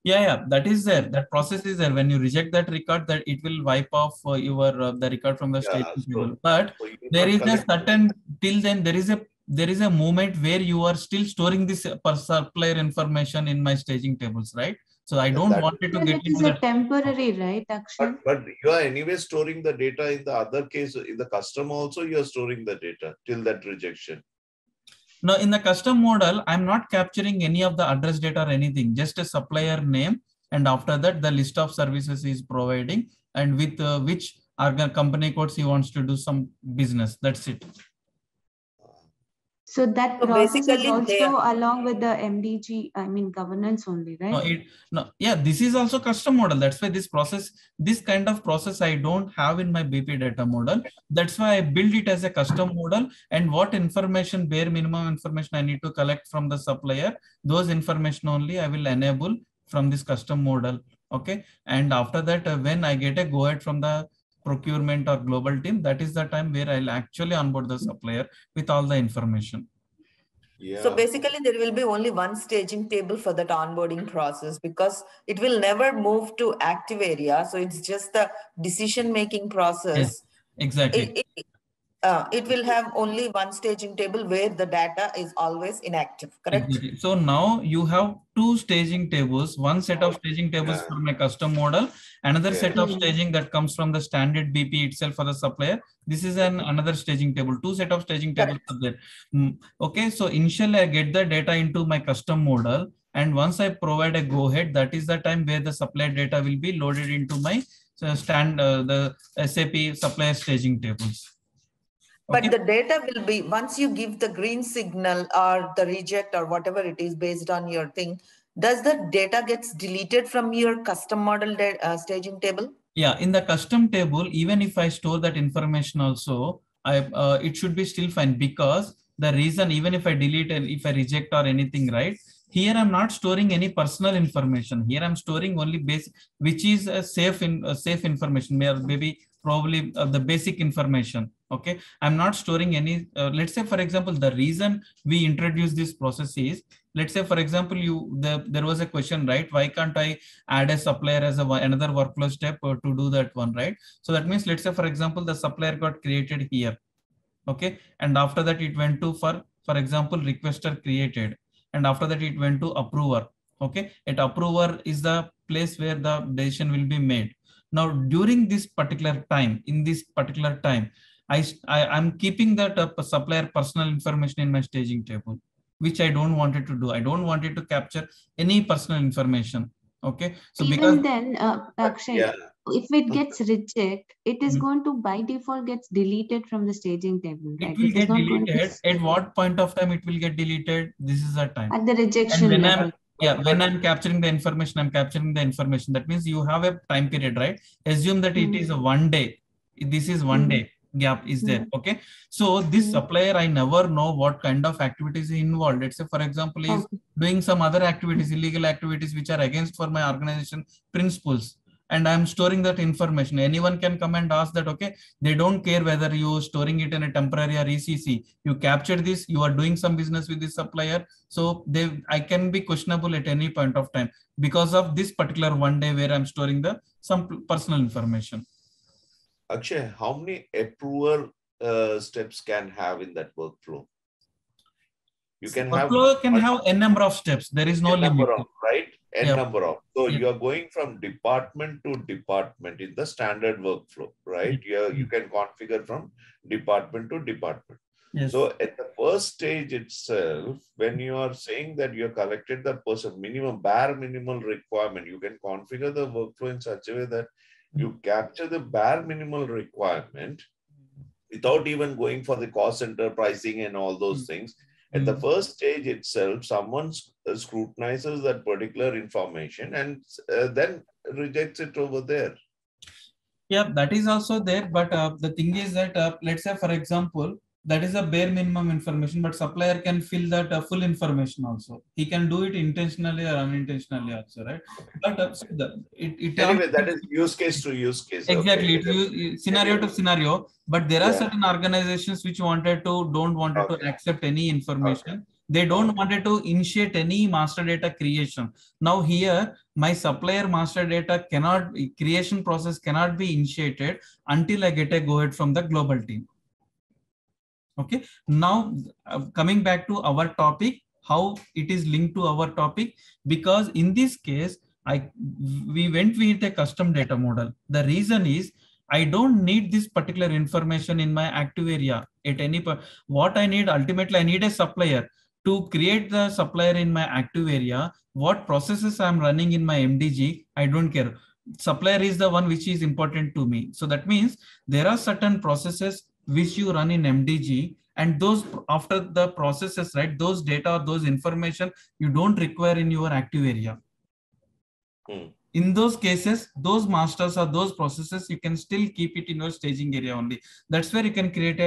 Yeah, that is there. That process is there. When you reject that record, that it will wipe off the record from the staging table. But there is a certain till then there is a moment where you are still storing this supplier information in my staging tables, right? So I don't want it to get into that. It is a temporary, right, Akshay? But you are anyway storing the data in the other case. In the custom also, you are storing the data till that rejection. Now, in the custom model, I'm not capturing any of the address data or anything, just a supplier name. And after that, the list of services he's providing and with which company codes he wants to do some business. That's it. So that process is also along with the MDG, I mean, governance only, right? No, this is also custom model. That's why this kind of process I don't have in my BP data model. That's why I build it as a custom model. And what information, bare minimum information I need to collect from the supplier, those information only I will enable from this custom model. Okay. And after that, when I get a go ahead from the procurement or global team, that is the time where I'll actually onboard the supplier with all the information. Yeah. So basically there will be only one staging table for that onboarding process, because it will never move to active area. So it's just the decision making process. Yes, exactly. It will have only one staging table where the data is always inactive, correct? Exactly. So now you have two staging tables, one set of staging tables from a custom model, another set of staging that comes from the standard BP itself for the supplier. This is another staging table, two set of staging tables. Okay, so initially I get the data into my custom model, and once I provide a go ahead, that is the time where the supplier data will be loaded into my the SAP supplier staging tables. But the data will be, once you give the green signal or the reject or whatever it is based on your thing, does the data gets deleted from your custom model staging table? Yeah, in the custom table, even if I store that information also, it should be still fine, because the reason, even if I delete and if I reject or anything, right? Here I'm not storing any personal information. Here I'm storing only base, which is a safe safe information, maybe probably the basic information. Okay, I'm not storing any, let's say, for example, the reason we introduced this process is, let's say, for example, there was a question, right? Why can't I add a supplier as another workflow step to do that one, right? So that means, let's say, for example, the supplier got created here. Okay, and after that, it went to, for example, requester created, and after that, it went to approver. Okay, at approver is the place where the decision will be made. Now, during this particular time, I'm keeping that supplier personal information in my staging table, which I don't want it to do. I don't want it to capture any personal information. Okay. So even because then, Akshay, if it gets rejected, it is going to by default gets deleted from the staging table. Right? It will get deleted. At what point of time it will get deleted? This is the time. At the rejection level. Yeah, when I'm capturing the information. That means you have a time period, right? Assume that it is a 1 day. This is 1 day. Gap is there. Okay, so this supplier, I never know what kind of activities is involved. Let's say, for example, he's doing some other activities, illegal activities, which are against for my organization principles, and I'm storing that information. Anyone can come and ask that, okay, they don't care whether you're storing it in a temporary or ECC. You capture this, you are doing some business with this supplier. So I can be questionable at any point of time because of this particular 1 day where I'm storing some personal information. Akshay, how many approval steps can have in that workflow? You can workflow can have a number of steps. There is no limit. Right? A number of. So you are going from department to department in the standard workflow, right? You can configure from department to department. Yes. So at the first stage itself, when you are saying that you have collected the person bare minimal requirement, you can configure the workflow in such a way that you capture the bare minimal requirement without even going for the cost center pricing and all those things. At the first stage itself, someone scrutinizes that particular information and then rejects it over there. Yeah, that is also there. But the thing is that, let's say, for example, that is a bare minimum information, but supplier can fill that full information also. He can do it intentionally or unintentionally also, right? But anyway, that is use case to use case. Exactly, scenario to scenario. But there are certain organizations which don't want to accept any information. They don't want to initiate any master data creation. Now here, my supplier master data creation process cannot be initiated until I get a go ahead from the global team. Okay, now coming back to our topic, how it is linked to our topic, because in this case, we went with a custom data model. The reason is I don't need this particular information in my active area at any point. What I need, ultimately, I need a supplier. To create the supplier in my active area, what processes I'm running in my MDG, I don't care. Supplier is the one which is important to me. So that means there are certain processes which you run in MDG, and those after the processes, right, those data, those information you don't require in your active area. In those cases, those masters or those processes, you can still keep it in your staging area only. That's where you can create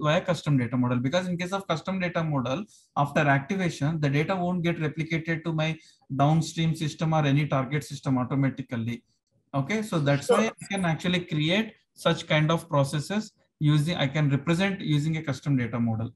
via custom data model, because in case of custom data model, after activation, the data won't get replicated to my downstream system or any target system automatically. Okay, so that's why you can actually create such kind of processes using, I can represent using a custom data model.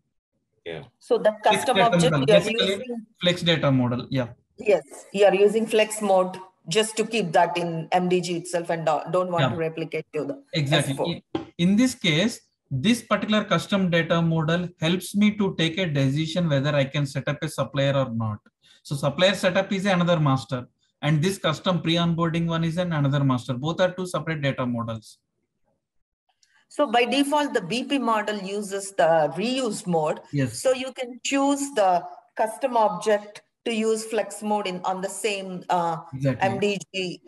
Yeah. So the custom object you're using flex data model. Yeah. Yes. You are using flex mode just to keep that in MDG itself and don't want to replicate to the exactly. In this case, this particular custom data model helps me to take a decision whether I can set up a supplier or not. So supplier setup is another master, and this custom pre-onboarding one is another master. Both are two separate data models. So by default, the BP model uses the reuse mode. Yes. So you can choose the custom object to use flex mode in on the same MDG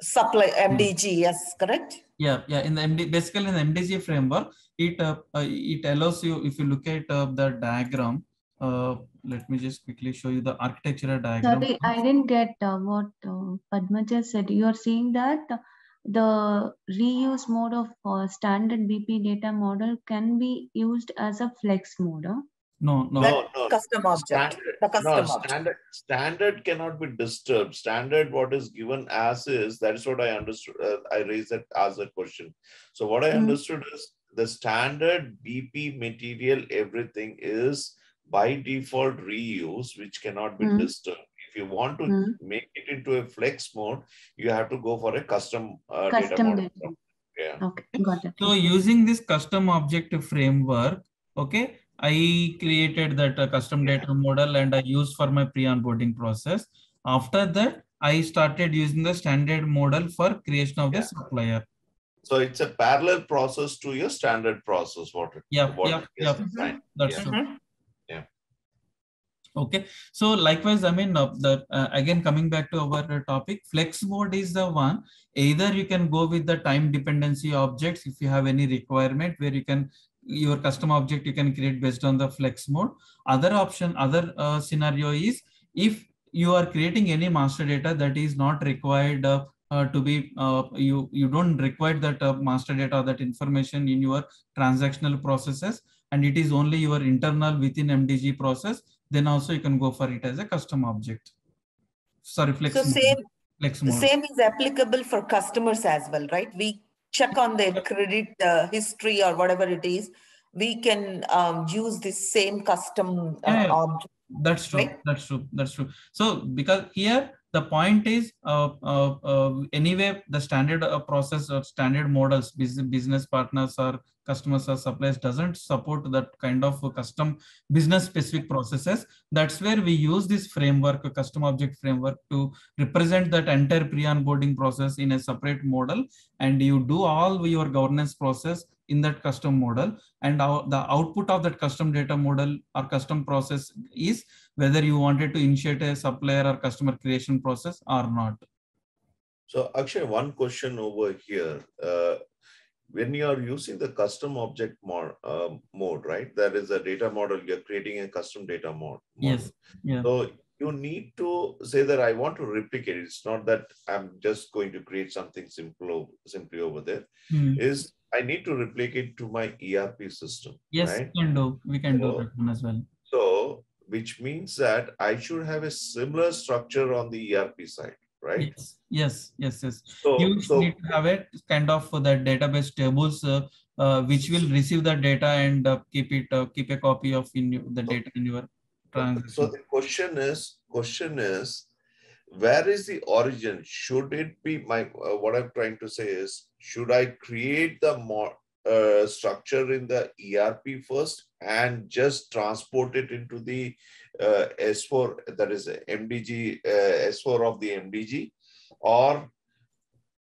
supply MDG. Yes, correct. Yeah, yeah. In the MDG framework, it allows you. If you look at the diagram, let me just quickly show you the architectural diagram. Sorry, I didn't get what Padma just said. You are saying that the reuse mode of standard BP data model can be used as a flex mode. Huh? No, no, no, no. Custom object. Standard, the custom object. Standard cannot be disturbed. Standard, what is given as is, that's what I understood. I raised that as a question. So what I understood is the standard BP material, everything is by default reuse, which cannot be disturbed. If you want to make it into a flex mode, you have to go for a custom, custom data model. Yeah. Okay, got it. So using this custom object framework, okay, I created that custom data model and I used for my pre-onboarding process. After that, I started using the standard model for creation of the supplier. So it's a parallel process to your standard process. That's true. Yeah. Okay. So likewise, I mean, again, coming back to our topic, flex mode is the one. Either you can go with the time dependency objects if you have any requirement where you can, your custom object you can create based on the flex mode. Other option, other scenario is if you are creating any master data that is not required to be, you don't require that master data or that information in your transactional processes, and it is only your internal within MDG process, then also you can go for it as a custom object. Sorry, flex mode. Same is applicable for customers as well, right? We check on their credit history or whatever it is, we can use this same custom object. That's true, right? That's true, that's true. So because here the point is anyway, the standard process or standard models, business partners or customers or suppliers doesn't support that kind of custom business specific processes. That's where we use this framework, a custom object framework, to represent that entire pre-onboarding process in a separate model, and you do all your governance process in that custom model, and the output of that custom data model or custom process is whether you wanted to initiate a supplier or customer creation process or not. So Akshay, one question over here. When you are using the custom object mode, right? That is a data model, you're creating a custom data mode. Yes. Yeah. So you need to say that I want to replicate it. It's not that I'm just going to create something simple, simply over there. Is I need to replicate to my ERP system. Yes, right? we can do that one as well. So, which means that I should have a similar structure on the ERP side. Right? Yes, yes, yes, yes. So, you need to have a kind of that database tables which will receive the data and keep a copy of the data in your transaction. So the question is, where is the origin? Should it be my? What I'm trying to say is, should I create the structure in the ERP first and just transport it into the S4, that is MDG, S4 of the MDG, or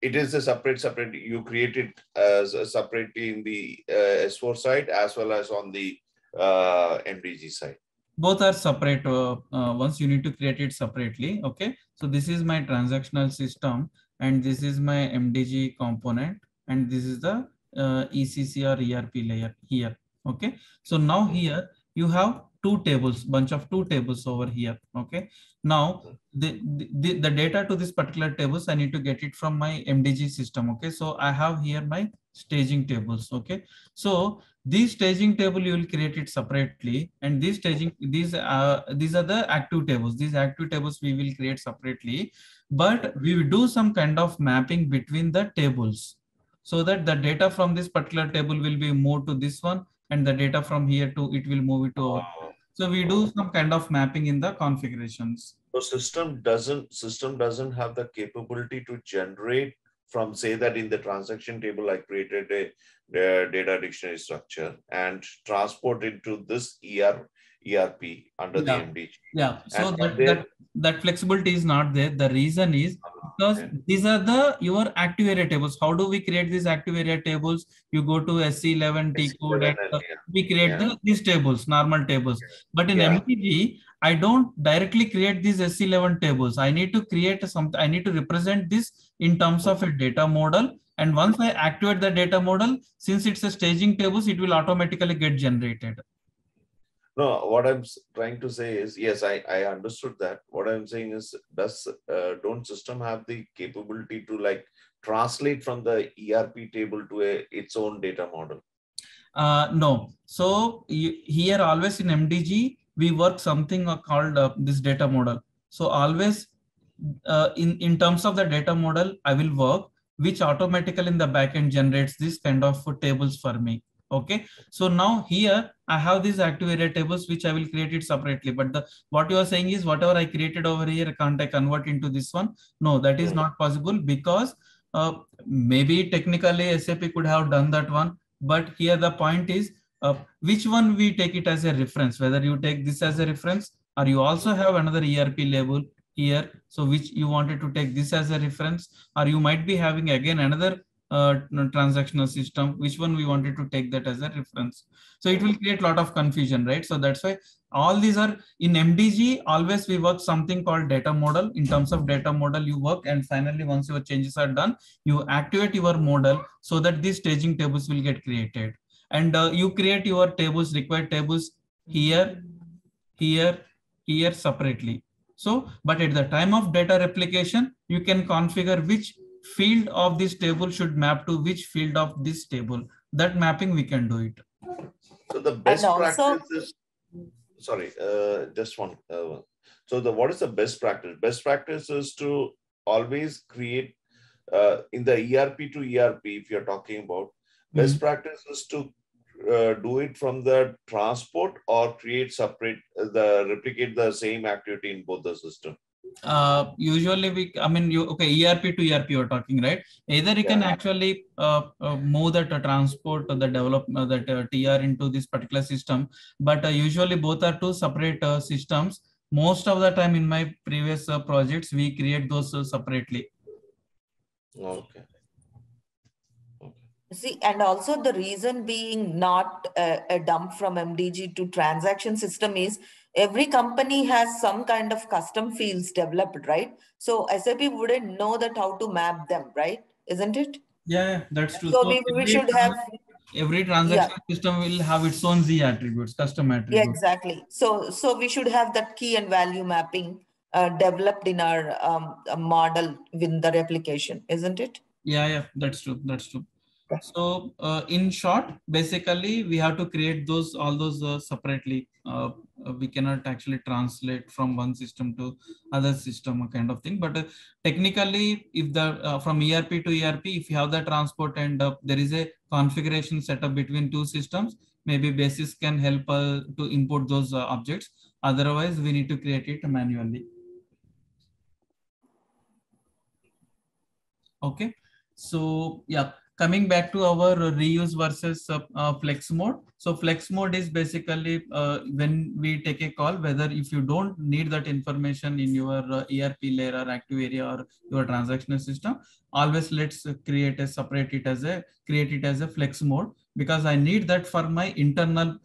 it is a separate, you create it as a separate in the S4 side as well as on the MDG side? Both are separate ones. You need to create it separately. Okay. So this is my transactional system, and this is my MDG component, and this is the ECC or ERP layer here. Okay, so now here you have bunch of two tables over here. Okay, now the data to this particular tables, I need to get it from my MDG system. Okay, so I have here my staging tables. Okay, so these staging table you will create it separately, and these are the active tables. These active tables we will create separately, but we will do some kind of mapping between the tables. so that the data from this particular table will be moved to this one, and the data from here to it will move it to our. So we do some kind of mapping in the configurations. So system doesn't have the capability to generate from, say that in the transaction table I created a data dictionary structure and transport into this ERP under the MDG. Yeah, so that flexibility is not there. The reason is because these are your active area tables. How do we create these active area tables? You go to SC11 T code, we create these tables, normal tables. But in MDG, I don't directly create these SC11 tables. I need to create something. I need to represent this in terms of a data model. And once I activate the data model, since it's a staging tables, it will automatically get generated. No, what I'm trying to say is, yes, I understood that. What I'm saying is, don't system have the capability to like translate from the ERP table to its own data model? No. So here always in MDG, we work something called this data model. So always in terms of the data model, I will work, which automatically in the backend generates this kind of tables for me. Okay, so now here I have these active area tables which I will create it separately. But what you are saying is whatever I created over here, can't I convert into this one? No, that is not possible because maybe technically SAP could have done that one. But here the point is which one we take it as a reference, whether you take this as a reference or you also have another ERP label here. So which you wanted to take this as a reference, or you might be having again another transactional system, which one we wanted to take that as a reference. So it will create a lot of confusion, right? So that's why all these are in MDG. Always we work something called data model. In terms of data model, you work, and finally once your changes are done, you activate your model so that these staging tables will get created. And you create your tables, required tables here, here, here separately. So, but at the time of data replication, you can configure which field of this table should map to which field of this table. That mapping we can do it. So the best practice is, sorry, just one. So what is the best practice? Best practice is to always create in the ERP to ERP, if you're talking about, best practice is to do it from the transport or create separate, replicate the same activity in both the system. Usually ERP to ERP you're talking, right? Either you can actually move that transport or the development that TR into this particular system, but usually both are two separate systems. Most of the time in my previous projects, we create those separately. Okay. See, and also the reason being not a dump from MDG to transaction system is every company has some kind of custom fields developed, right? So SAP wouldn't know that how to map them, right? Isn't it? Yeah, that's true. So we should have... Every transaction system will have its own Z attributes, custom attributes. Yeah, exactly. So we should have that key and value mapping developed in our model with the replication, isn't it? Yeah, that's true. That's true. So in short, basically, we have to create all those separately. We cannot actually translate from one system to other system kind of thing. But technically, if from ERP to ERP, if you have the transport and there is a configuration setup between two systems, maybe BASIS can help to import those objects. Otherwise, we need to create it manually. Okay, so yeah. Coming back to our reuse versus flex mode. So flex mode is basically when we take a call, whether if you don't need that information in your ERP layer or active area or your transactional system, always let's create it as a flex mode, because I need that for my internal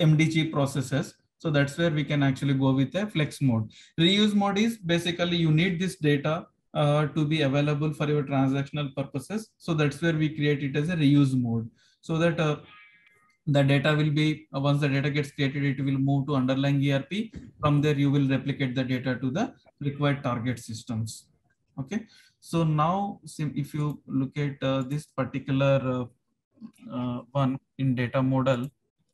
MDG processes. So that's where we can actually go with a flex mode. Reuse mode is basically you need this data to be available for your transactional purposes. So that's where we create it as a reuse mode, so that the data will be, once the data gets created, it will move to underlying ERP. From there, you will replicate the data to the required target systems. Okay. So now if you look at this particular one in data model,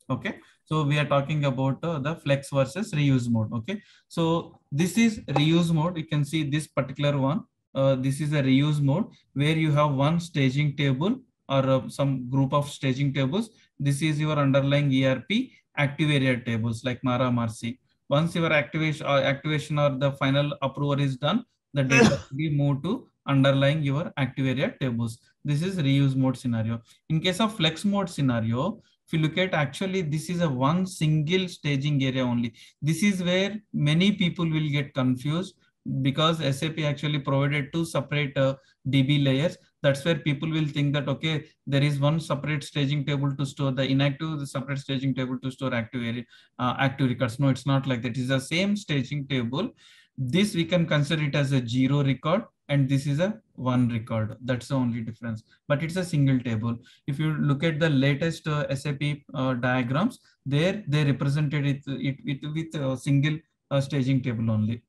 okay. So we are talking about the flex versus reuse mode. Okay. So this is reuse mode. You can see this particular one. This is a reuse mode where you have one staging table or some group of staging tables. This is your underlying ERP active area tables like Mara, Marcy. Once your activation or the final approval is done, the data will be moved to underlying your active area tables. This is reuse mode scenario. In case of flex mode scenario, if you look at, actually this is a one single staging area only. This is where many people will get confused, because SAP actually provided two separate DB layers. That's where people will think that, okay, there is one separate staging table to store the inactive, the separate staging table to store active area, active records. No, it's not like that. It is the same staging table. This we can consider it as a 0 record, and this is a 1 record. That's the only difference, but it's a single table. If you look at the latest SAP diagrams, there they represented it with a single staging table only.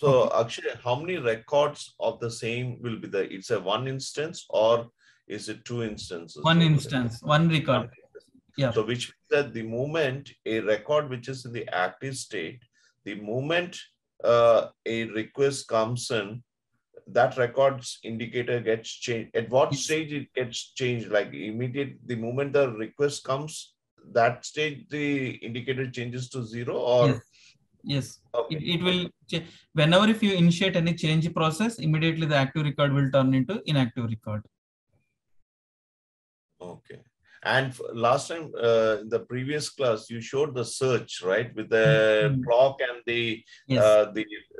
So actually, how many records of the same will be there? It's a one instance, or is it two instances? One instance, one record. Yeah. So which means that the moment a record which is in the active state, the moment a request comes in, that record's indicator gets changed. At what stage it gets changed? Like immediate, the moment the request comes, that stage the indicator changes to 0, or? Yes. Yes, okay. It will change. Whenever if you initiate any change process, immediately the active record will turn into inactive record. Okay. And last time in the previous class, you showed the search, right? With the clock and the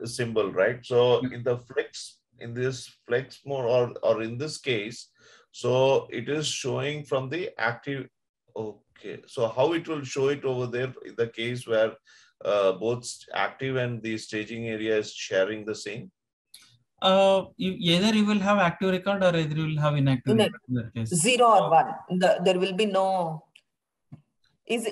symbol, right? So in this flex mode or in this case, so it is showing from the active. Okay. So how it will show it over there in the case where both active and the staging area is sharing the same? Either you will have active record or either you will have inactive record in that case. 0 or 1. There will be no...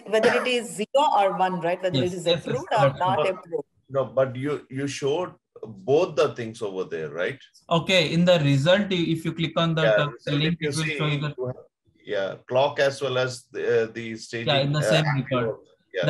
Whether it is 0 or 1, right? Whether it is approved or not approved. No, but you showed both the things over there, right? Okay, in the result, if you click on the link, it will show you the... Yeah, clock as well as the staging. Yeah, in the same record. Yeah.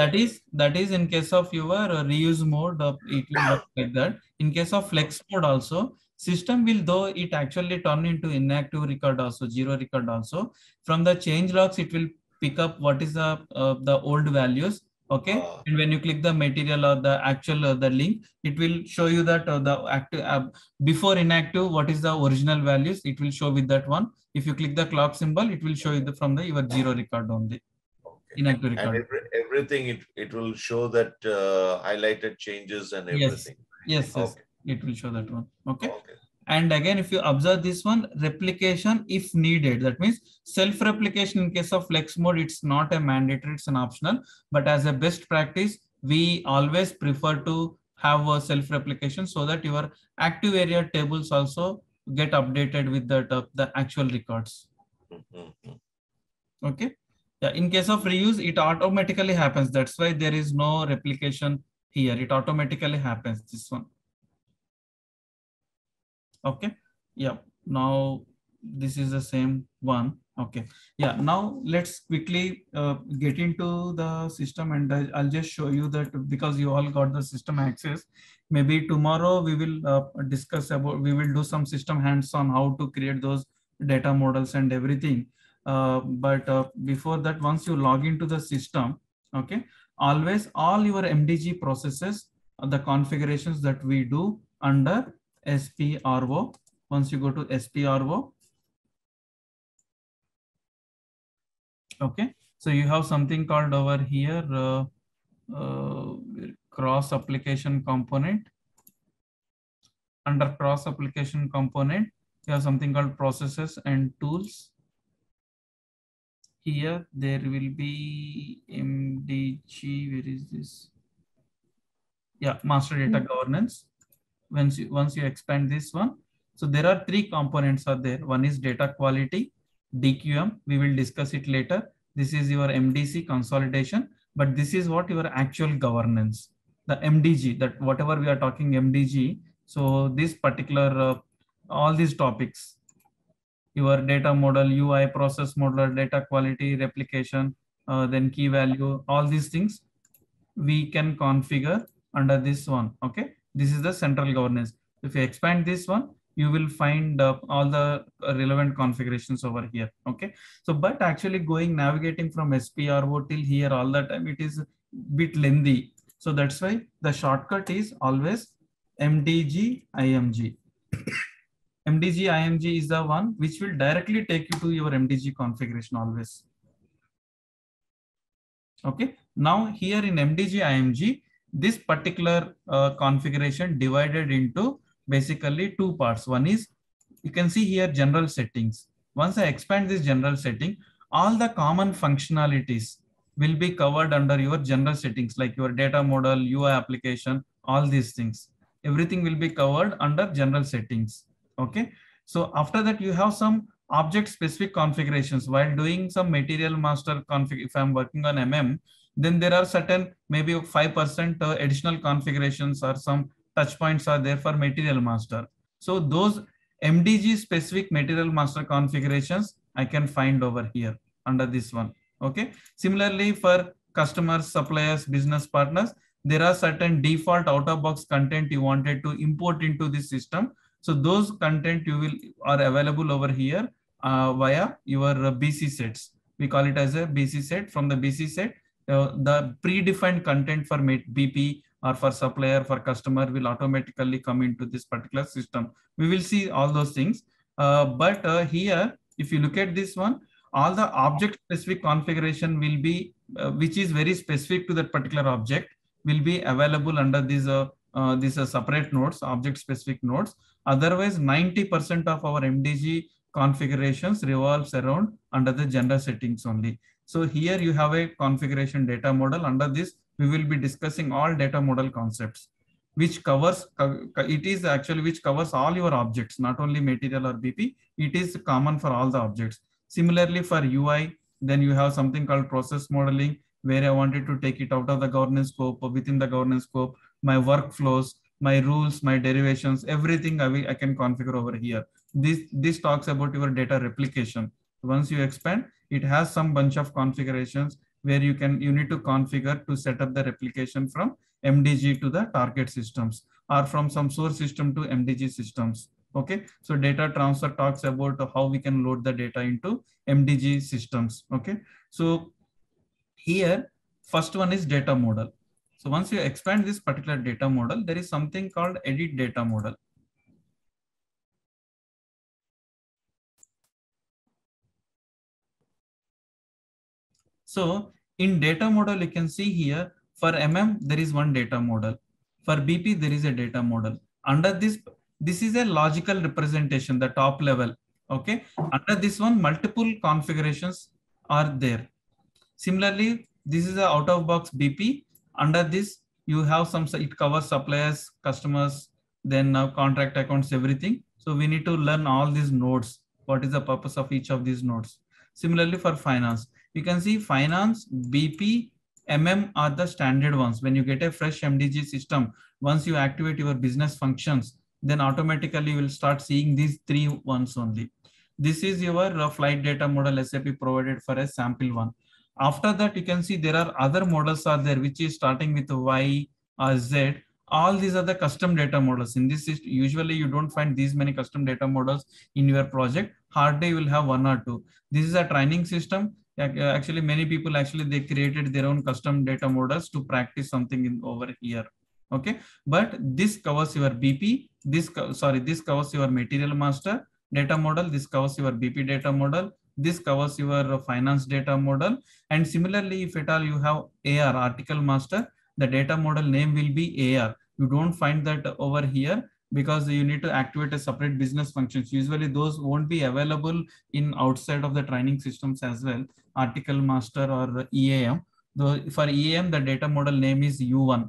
That is in case of your reuse mode, it will work like that. In case of flex mode also, system will, though it actually turn into inactive record also, 0 record also. From the change logs, it will pick up what is the old values. Okay. And when you click the material or the actual the link, it will show you that the active before inactive, what is the original values? It will show with that one. If you click the clock symbol, it will show you your 0 record only. Inactive record. And everything it will show that highlighted changes and everything. Yes, okay. Yes, it will show that one. Okay. Okay. And again, if you observe this one, replication if needed, that means self-replication in case of flex mode, it's not a mandatory, it's an optional. But as a best practice, we always prefer to have a self-replication so that your active area tables also get updated with the actual records. Okay. Yeah, in case of reuse, it automatically happens. That's why there is no replication here. It automatically happens, this one. Okay. Yeah. Now, this is the same one. Okay. Yeah. Now, let's quickly get into the system, and I'll just show you that, because you all got the system access. Maybe tomorrow we will discuss about, we will do some system hands-on how to create those data models and everything. But before that, once you log into the system, okay, always all your MDG processes, the configurations that we do under SPRO. Once you go to SPRO, okay, so you have something called over here cross application component. Under cross application component, you have something called processes and tools. Here there will be MDG, where is this? Yeah, master data governance. Once you expand this one, so there are three components are there. One is data quality, DQM, we will discuss it later. This is your MDC consolidation, but this is what your actual governance, the MDG, that whatever we are talking MDG. So this particular, all these topics, your data model, UI, process modeler, data quality, replication, then key value, all these things we can configure under this one. Okay. This is the central governance. If you expand this one, you will find all the relevant configurations over here. Okay. So, but actually navigating from SPRO till here all the time, it is a bit lengthy. So that's why the shortcut is always MDG, IMG. MDG, IMG is the one which will directly take you to your MDG configuration always. Okay. Now here in MDG, IMG, this particular configuration divided into basically two parts. One is, you can see here general settings. Once I expand this general setting, all the common functionalities will be covered under your general settings, like your data model, UI application, all these things. Everything will be covered under general settings. Okay. So after that, you have some object specific configurations. While doing some material master config, if I'm working on MM, then there are certain maybe 5% additional configurations or some touch points are there for material master. So those MDG specific material master configurations I can find over here under this one. Okay. Similarly, for customers, suppliers, business partners, there are certain default out-of-box content you wanted to import into this system. So those content you will are available over here via your BC sets. We call it as a BC set. From the BC set, the predefined content for BP or for supplier, for customer will automatically come into this particular system. We will see all those things. Here, if you look at this one, all the object specific configuration will be, which is very specific to that particular object, will be available under these are separate nodes, object specific nodes. Otherwise, 90% of our MDG configurations revolves around under the general settings only. So here you have a configuration data model. Under this, we will be discussing all data model concepts, which covers, it is actually which covers all your objects, not only material or BP, it is common for all the objects. Similarly for UI, then you have something called process modeling, where I wanted to take it out of the governance scope or within the governance scope, my workflows, my rules, my derivations, everything I can configure over here. This talks about your data replication. Once you expand, it has some bunch of configurations where you need to configure to set up the replication from MDG to the target systems or from some source system to MDG systems. Okay. So data transfer talks about how we can load the data into MDG systems. Okay. So here, first one is data model. So once you expand this particular data model, there is something called edit data model. So in data model, you can see here for MM, there is one data model. For BP, there is a data model. Under this, this is a logical representation, the top level. Okay. Under this one, multiple configurations are there. Similarly, this is the out-of-box BP. Under this, you have some, it covers suppliers, customers, then contract accounts, everything. So we need to learn all these nodes. What is the purpose of each of these nodes? Similarly for finance, you can see finance, BP, MM are the standard ones. When you get a fresh MDG system, once you activate your business functions, then automatically you will start seeing these three ones only. This is your flight data model SAP provided for a sample one. After that, you can see there are other models are there, which is starting with Y or Z. All these are the custom data models. In this system, usually you don't find these many custom data models in your project. Hardly you will have one or two. This is a training system. Actually, many people they created their own custom data models to practice something over here. Okay, but this covers your BP. This covers your material master data model. This covers your BP data model. This covers your finance data model. And similarly, if at all you have AR, article master, the data model name will be AR. You don't find that over here because you need to activate a separate business functions. Usually those won't be available in outside of the training systems as well, article master or EAM. Though for EAM, the data model name is U1.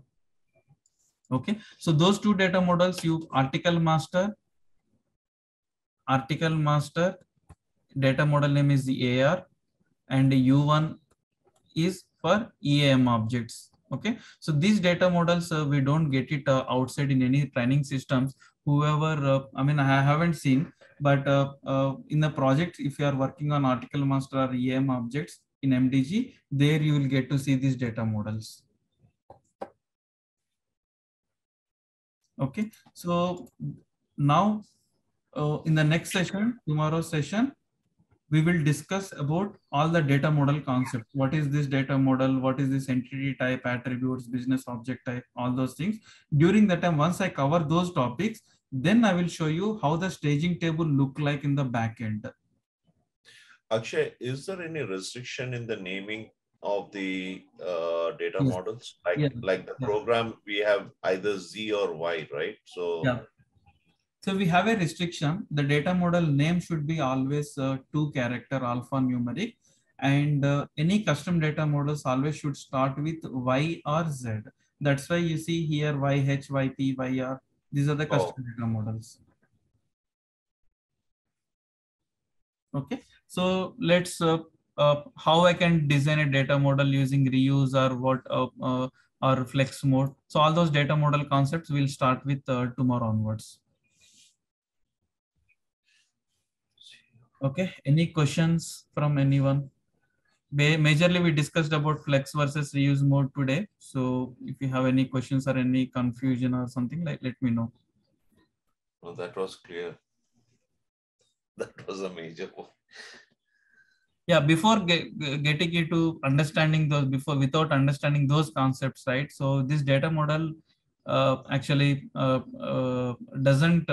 Okay. So those two data models, you article master, data model name is the AR, and U1 is for EAM objects. Okay. So these data models, we don't get it outside in any training systems. Whoever, I haven't seen, but in the project, if you are working on article master or EAM objects in MDG, there you will get to see these data models. Okay. So now in the next session, tomorrow's session, we will discuss about all the data model concepts. What is this data model? What is this entity type, attributes, business object type, all those things. During that time, once I cover those topics, then I will show you how the staging table look like in the back end. Akshay, is there any restriction in the naming of the data models? Like, like the program, we have either Z or Y, right? So, so we have a restriction. The data model name should be always 2-character alphanumeric, and any custom data models always should start with Y or Z. That's why you see here YH, YP, YR. These are the custom data models. Okay, so let's how I can design a data model using reuse or what or flex mode. So all those data model concepts will start with tomorrow onwards. Okay, any questions from anyone? Majorly we discussed about flex versus reuse mode today. So if you have any questions or any confusion or something, like, let me know. Well, that was clear. That was a major one. Yeah, before getting into understanding those, without understanding those concepts, right? So this data model actually doesn't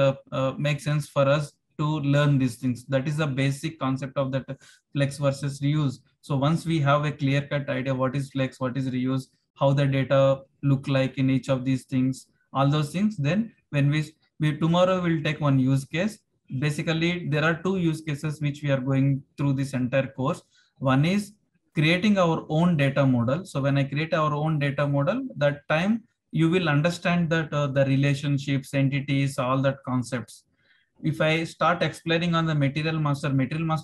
make sense for us to learn these things. That is the basic concept of that flex versus reuse. So once we have a clear-cut idea, what is flex, what is reuse, how the data look like in each of these things, all those things, then when we tomorrow we'll take one use case. Basically, there are two use cases which we are going through this entire course. One is creating our own data model. So when I create our own data model, that time you will understand that the relationships, entities, all that concepts. If I start explaining on the material master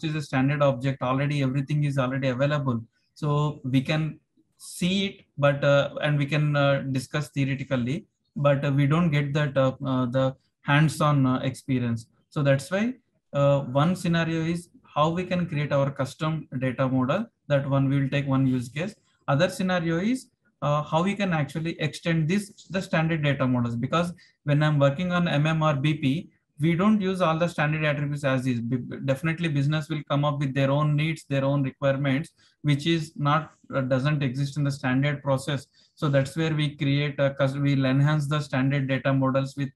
is a standard object already, everything is already available. So we can see it, but, and we can discuss theoretically, but we don't get that the hands-on experience. So that's why one scenario is how we can create our custom data model. That one we will take one use case. Other scenario is how we can actually extend this to the standard data models, because when I'm working on MM or BP, we don't use all the standard attributes as is. Definitely business will come up with their own needs, their own requirements, which is not, doesn't exist in the standard process. So that's where we create, we'll enhance the standard data models with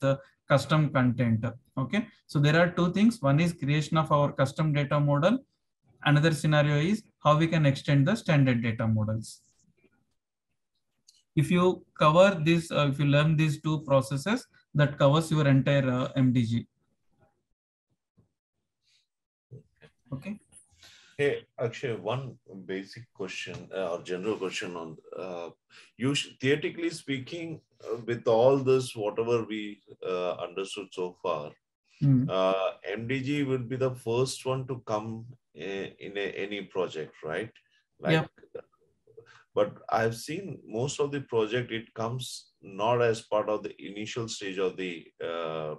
custom content. Okay. So there are two things. One is creation of our custom data model. Another scenario is how we can extend the standard data models. If you cover this, if you learn these two processes, that covers your entire MDG. Okay. Hey, Akshay, one basic question or general question on you theoretically speaking, with all this, whatever we understood so far, MDG will be the first one to come in any project, right? Like, but I've seen most of the project, it comes not as part of the initial stage of the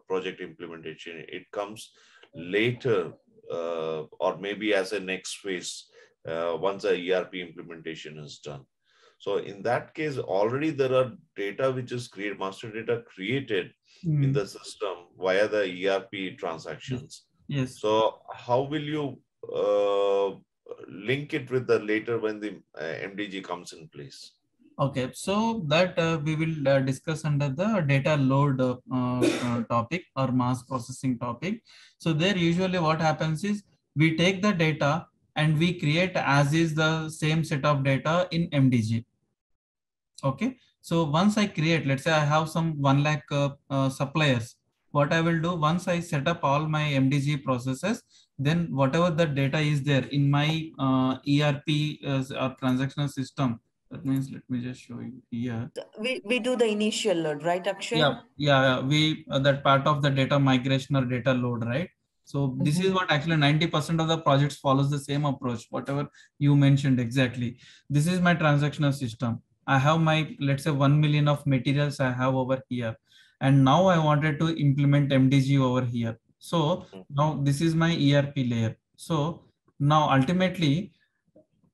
project implementation. It comes later or maybe as a next phase once the ERP implementation is done. So in that case, already there are data which is created, master data created in the system via the ERP transactions. Yes. So how will you link it with the later when the MDG comes in place? Okay, so that we will discuss under the data load topic or mass processing topic. So there usually what happens is we take the data and we create as is the same set of data in MDG. Okay, so once I create, let's say I have some 1 lakh suppliers. What I will do, once I set up all my MDG processes, then whatever the data is there in my ERP or transactional system, that means, let me just show you here. We do the initial load, right, Akshay? Yeah. We, that part of the data migration or data load, right? So this is what actually 90% of the projects follows the same approach, whatever you mentioned exactly. This is my transactional system. I have my, let's say 1 million of materials I have over here. And now I wanted to implement MDG over here. So now this is my ERP layer. So now ultimately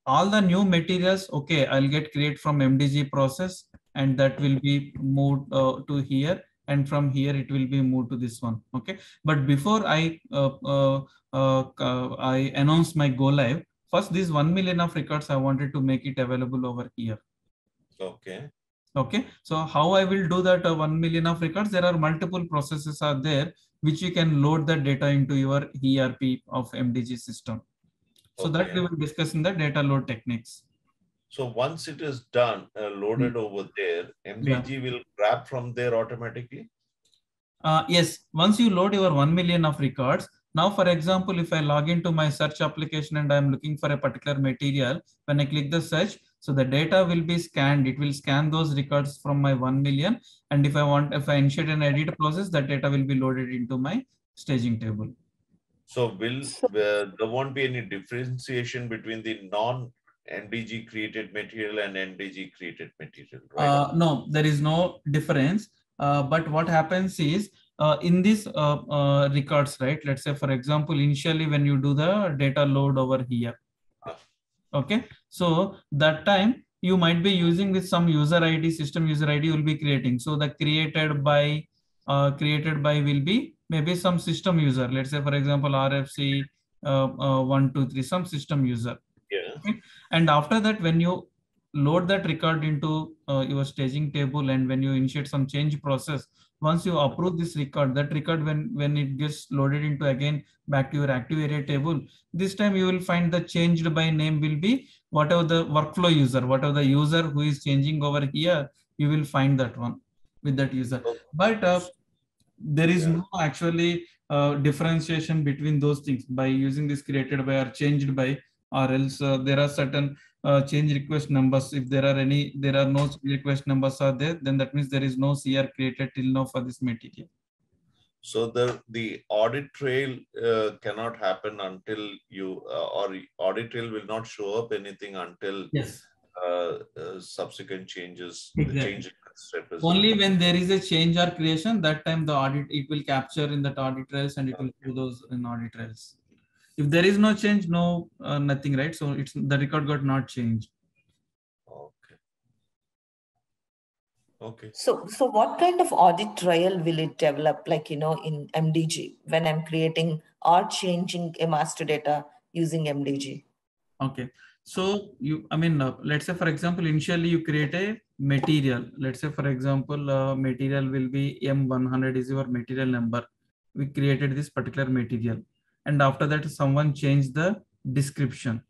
all the new materials, okay, I'll get create from MDG process and that will be moved to here. and from here it will be moved to this one. Okay, but before I announce my go live, first these 1 million of records, I wanted to make it available over here. Okay. Okay, so how I will do that 1 million of records? There are multiple processes are there which you can load the data into your ERP of MDG system. So okay, that we will discuss in the data load techniques. So once it is done, loaded over there, MDG will grab from there automatically? Yes, once you load your 1 million of records, now, for example, if I log into my search application and I'm looking for a particular material, when I click the search, so the data will be scanned. It will scan those records from my 1 million. And if I want, if I initiate an edit process, that data will be loaded into my staging table. So will there won't be any differentiation between the non-MDG created material and MDG created material, right? No, there is no difference. But what happens is in this records, right? Let's say, for example, initially when you do the data load over here, okay, so that time you might be using with some user ID, system user ID will be creating. So the created by will be maybe some system user. Let's say, for example, RFC 123, some system user. Yeah. Okay? And after that, when you load that record into your staging table and when you initiate some change process, once you approve this record, that record when it gets loaded into again back to your active area table, this time you will find the changed by name will be whatever the workflow user, whatever the user who is changing over here, you will find that one with that user. But there is no actually differentiation between those things by using this created by or changed by, or else there are certain change request numbers. If there are any, there are no request numbers are there, then that means there is no CR created till now for this material. So the audit trail cannot happen until you, or audit trail will not show up anything until subsequent changes. Exactly. Only when there is a change or creation, that time the audit, it will capture in that audit trails and it will do those in audit trails. If there is no change, no, nothing, right? So it's the record got not changed. Okay. Okay. So what kind of audit trail will it develop? Like, you know, in MDG, when I'm creating or changing a master data using MDG. Okay. So you, I mean, let's say, for example, initially you create a material. Let's say, for example, material will be M100 is your material number. We created this particular material. And after that, someone changed the description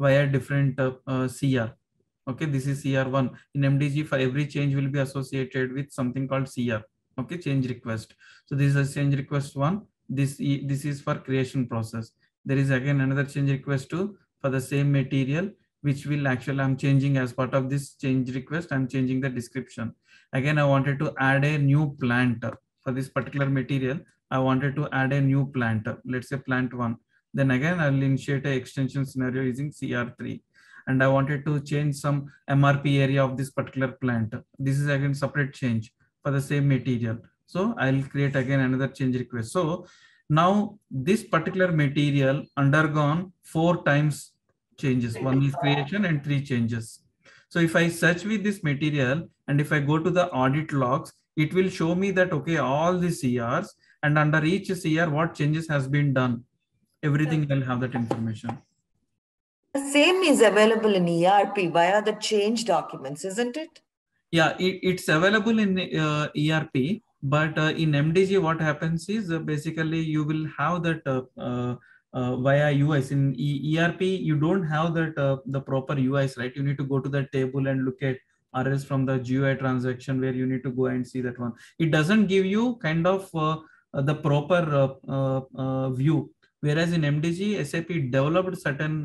via different CR. Okay, this is CR1. In MDG, for every change will be associated with something called CR. Okay, change request. So this is a change request one. This is for creation process. There is again another change request two for the same material, which will actually, I'm changing as part of this change request, I'm changing the description. Again, I wanted to add a new plant for this particular material. I wanted to add a new plant, let's say plant one. Then again, I'll initiate an extension scenario using CR3. And I wanted to change some MRP area of this particular plant. This is again separate change for the same material. So I'll create again another change request. So now this particular material undergone 4 times changes. 1 is creation and 3 changes. So if I search with this material and if I go to the audit logs, it will show me that, okay, all the CRs, and under each CR, what changes has been done. Everything will have that information. The same is available in ERP via the change documents, isn't it? Yeah, it's available in ERP, but in MDG, what happens is basically you will have that via UIs. In ERP, you don't have that the proper UIs, right? You need to go to the table and look at, or else from the GUI transaction where you need to go and see that one. It doesn't give you kind of the proper view. Whereas in MDG, SAP developed certain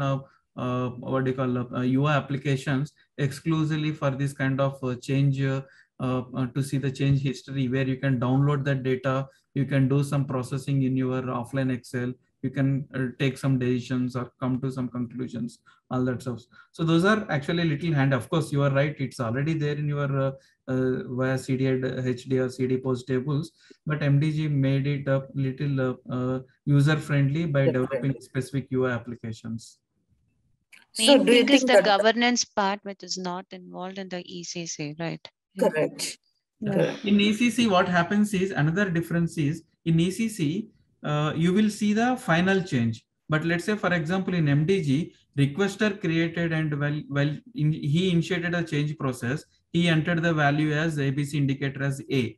what do you call UI applications exclusively for this kind of change to see the change history, where you can download that data, you can do some processing in your offline Excel, you can take some decisions or come to some conclusions, all that stuff. So those are actually little hand. Of course, you are right. It's already there in your via CD, HD or CD post tables, but MDG made it a little user friendly by developing specific UI applications. So do you think the governance part, which is not involved in the ECC, right? Correct. Yeah. In ECC, what happens is, another difference is, in ECC, you will see the final change. But let's say, for example, in MDG, requester created and he initiated a change process. He entered the value as ABC indicator as A.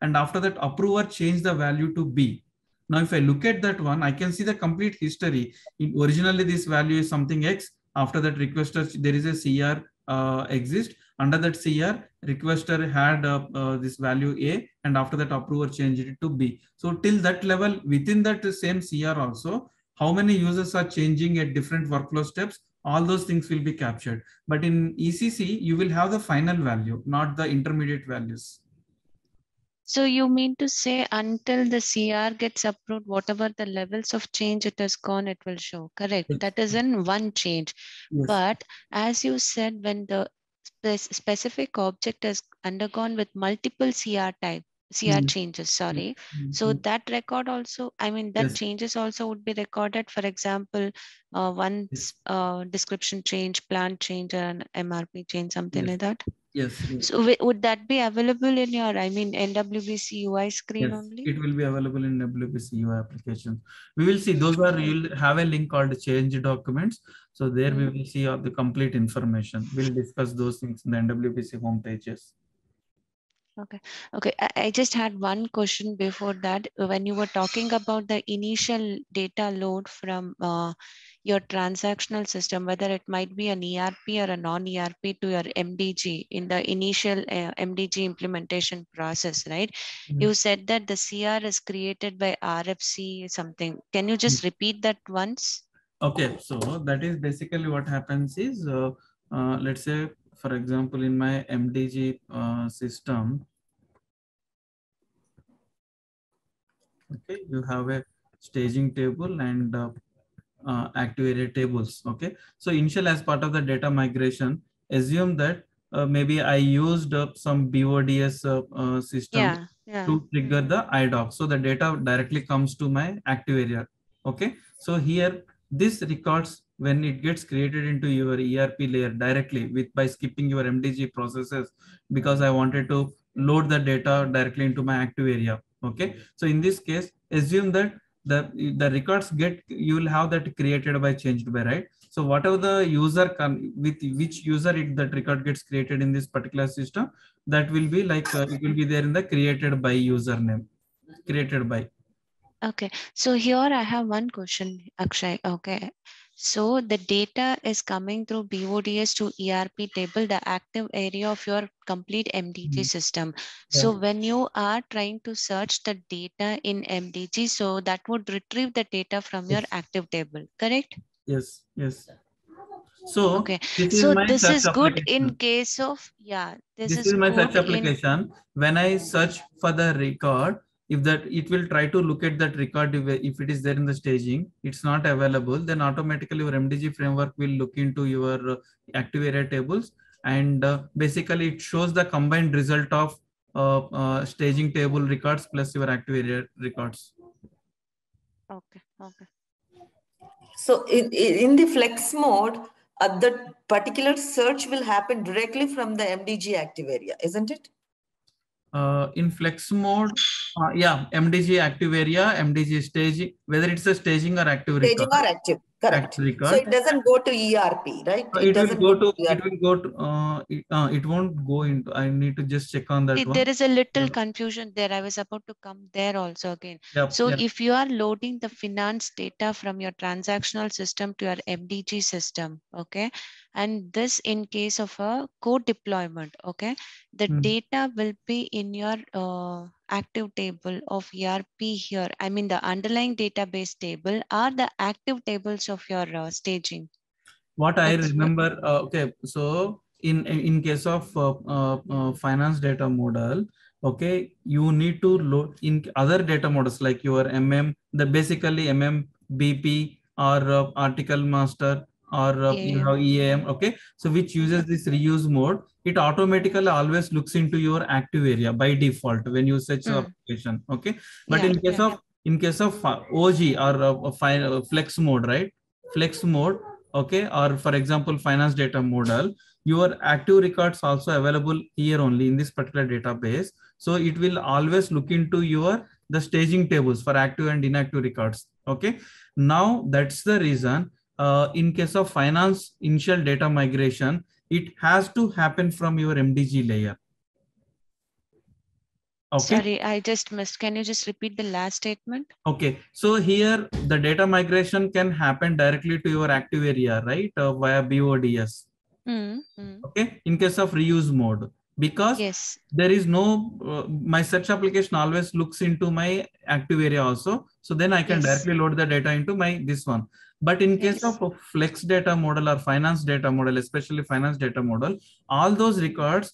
And after that, approver changed the value to B. Now, if I look at that one, I can see the complete history. Originally, this value is something X. After that, requester, there is a CR exist. Under that CR, requester had this value A, and after that, approver changed it to B. So till that level, within that same CR also, how many users are changing at different workflow steps, all those things will be captured. But in ECC, you will have the final value, not the intermediate values. So you mean to say until the CR gets approved, whatever the levels of change it has gone, it will show, correct? Yes. That is in one change. Yes. But as you said, when the specific object has undergone with multiple CR changes, sorry. Mm-hmm. So that record also, I mean, that yes. changes also would be recorded. For example, one yes. Description change, plan change, and MRP change, something yes. like that. Yes, yes. So would that be available in your, I mean, NWBC UI screen yes, only? It will be available in NWBC UI application. We will see those are, you'll have a link called change documents. So there we will see all the complete information. We'll discuss those things in the NWBC homepages. Okay. Okay. I just had one question before that. When you were talking about the initial data load from your transactional system, whether it might be an ERP or a non-ERP to your MDG in the initial MDG implementation process, right? Mm-hmm. You said that the CR is created by RFC something. Can you just repeat that once? Okay. So that is basically what happens is, let's say, for example, in my MDG system, okay, you have a staging table and active area tables. Okay, so initial as part of the data migration, assume that maybe I used some BODS system to trigger the IDOC. So the data directly comes to my active area. Okay, so here this records when it gets created into your ERP layer directly by skipping your MDG processes, because I wanted to load the data directly into my active area. Okay. So in this case, assume that the records you will have that created by changed by, right? So whatever the user with which user that record gets created in this particular system, that will be like, it will be there in the created by username, created by. Okay. So here I have one question, Akshay. Okay. So the data is coming through BODS to ERP table, the active area of your complete MDG system. Yeah. So when you are trying to search the data in MDG, so that would retrieve the data from your active table, correct? Yes, yes. So, okay. this is good in case of, yeah. This is my search application. When I search for the record, if that it will try to look at that record, if it is there in the staging, it's not available, then automatically your MDG framework will look into your active area tables, and basically it shows the combined result of staging table records plus your active area records. Okay, okay. So in the flex mode, the particular search will happen directly from the MDG active area, isn't it? In flex mode, yeah, MDG active area, MDG staging, whether it's a staging or active record. Staging or active, correct. Active record. So it doesn't go to ERP, right? So it will go to, ERP. It will go to, it won't go into, I need to just check on that one. There is a little confusion there. I was about to come there also again. Yep, so if you are loading the finance data from your transactional system to your MDG system, okay? And this in case of a code deployment, okay? The data will be in your active table of ERP here. I mean the underlying database table are the active tables of your staging. What I remember, okay, so in case of finance data model, okay, you need to load in other data models like your MM, the basically MM, BP or article master, or you know, EAM, okay, so which uses this reuse mode, it automatically always looks into your active area by default when you search your application, okay. But in case of OG or flex mode, right? Flex mode, okay, or for example, finance data model, your active records also available here only in this particular database. So it will always look into your the staging tables for active and inactive records. Okay, now that's the reason in case of finance initial data migration, it has to happen from your MDG layer. Okay. Sorry, I just missed. Can you just repeat the last statement? Okay. So here the data migration can happen directly to your active area, right? Via BODS. Mm-hmm. Okay. In case of reuse mode, because yes, there is no, my search application always looks into my active area also. So then I can yes, directly load the data into my, this one. But in case yes, of a flex data model or finance data model, especially finance data model, all those records,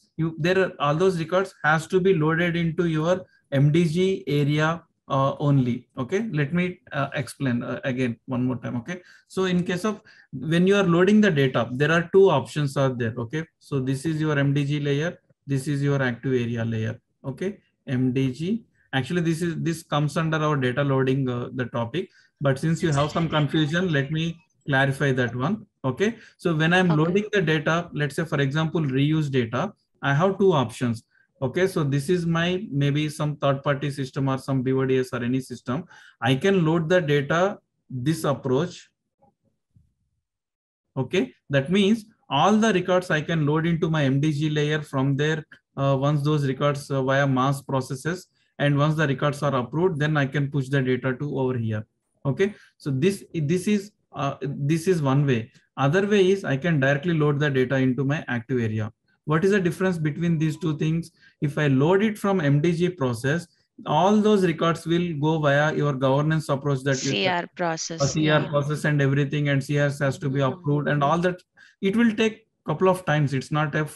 all those records has to be loaded into your MDG area only. Okay, let me explain again one more time. Okay, so in case of when you are loading the data, there are two options are there. Okay, so this is your MDG layer. This is your active area layer. Okay, MDG. Actually, this comes under our data loading the topic. But since you have some confusion, let me clarify that one. Okay. So when I'm loading the data, let's say, for example, reuse data, I have two options. Okay. So this is my, maybe some third party system or some BODS or any system. I can load the data, this approach. Okay. That means all the records I can load into my MDG layer from there. Once those records via mass processes, and once the records are approved, then I can push the data to over here. Okay, so this is one way. Other way is I can directly load the data into my active area. What is the difference between these two things? If I load it from MDG process, all those records will go via your governance approach, that CR process, process and everything, and CRs has to be approved and all that. It will take couple of times. It's not a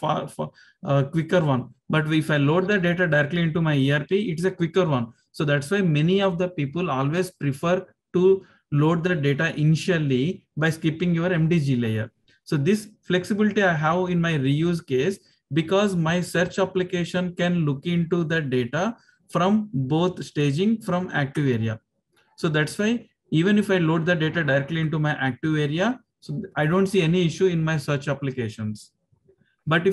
quicker one. But if I load the data directly into my ERP, it's a quicker one. So that's why many of the people always prefer to load the data initially by skipping your MDG layer. So this flexibility I have in my reuse case, because my search application can look into the data from both staging from active area. So that's why even if I load the data directly into my active area, so I don't see any issue in my search applications. But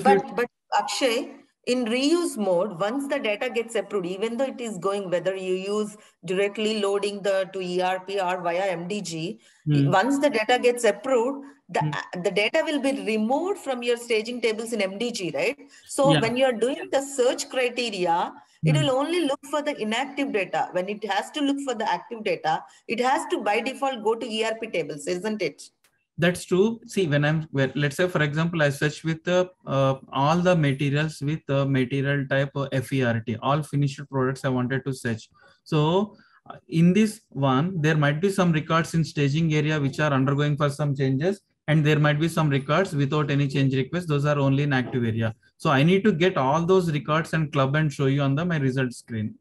Akshay, in reuse mode, once the data gets approved, even though it is going, whether you use directly loading the to ERP or via MDG, once the data gets approved, the data will be removed from your staging tables in MDG, right? So when you're doing the search criteria, it will only look for the inactive data. When it has to look for the active data, it has to by default go to ERP tables, isn't it? That's true. See, when I'm, let's say, for example, I search with all the materials with the material type FERT, all finished products I wanted to search. So in this one, there might be some records in staging area which are undergoing for some changes, and there might be some records without any change request. Those are only in active area. So I need to get all those records and club and show you on the my result screen.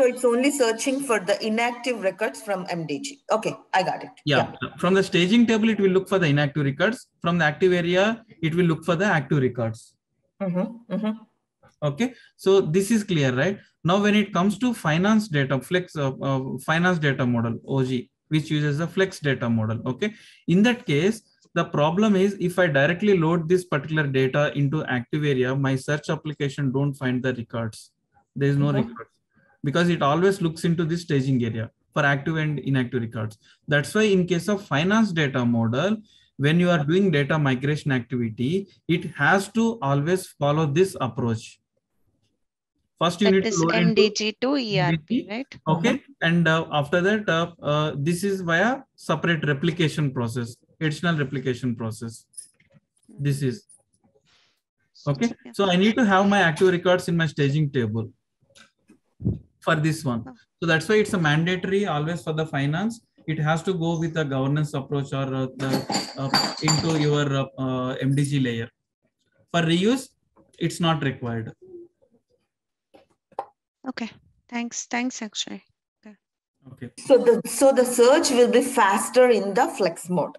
So it's only searching for the inactive records from MDG. Okay, I got it. Yeah. From the staging table, it will look for the inactive records. From the active area, it will look for the active records. Okay, so this is clear, right? Now, when it comes to finance data, finance data model, OG, which uses the flex data model. Okay, in that case, the problem is if I directly load this particular data into active area, my search application don't find the records. There is no records, because it always looks into this staging area for active and inactive records. That's why in case of finance data model, when you are doing data migration activity, it has to always follow this approach. First, you need to load MDG to ERP, right? Okay. And after that, this is via separate replication process, additional replication process. This is. Okay. So I need to have my active records in my staging table for this one. So that's why it's a mandatory always for the finance. It has to go with the governance approach or into your MDG layer. For reuse, it's not required. Okay. Thanks, Akshay. Okay. So the search will be faster in the flex mode.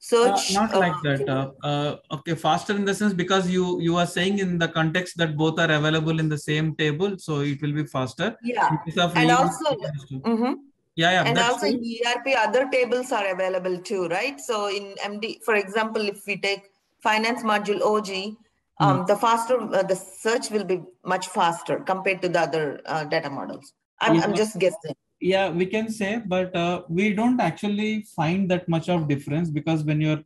Search not like that. Okay, faster in the sense, because you are saying in the context that both are available in the same table, so it will be faster. Yeah, and also Yeah, and also in ERP, other tables are available too, right? So in MD, for example, if we take finance module OG, the faster the search will be much faster compared to the other data models. I'm just guessing. Yeah, we can say, but we don't actually find that much of difference, because when you're,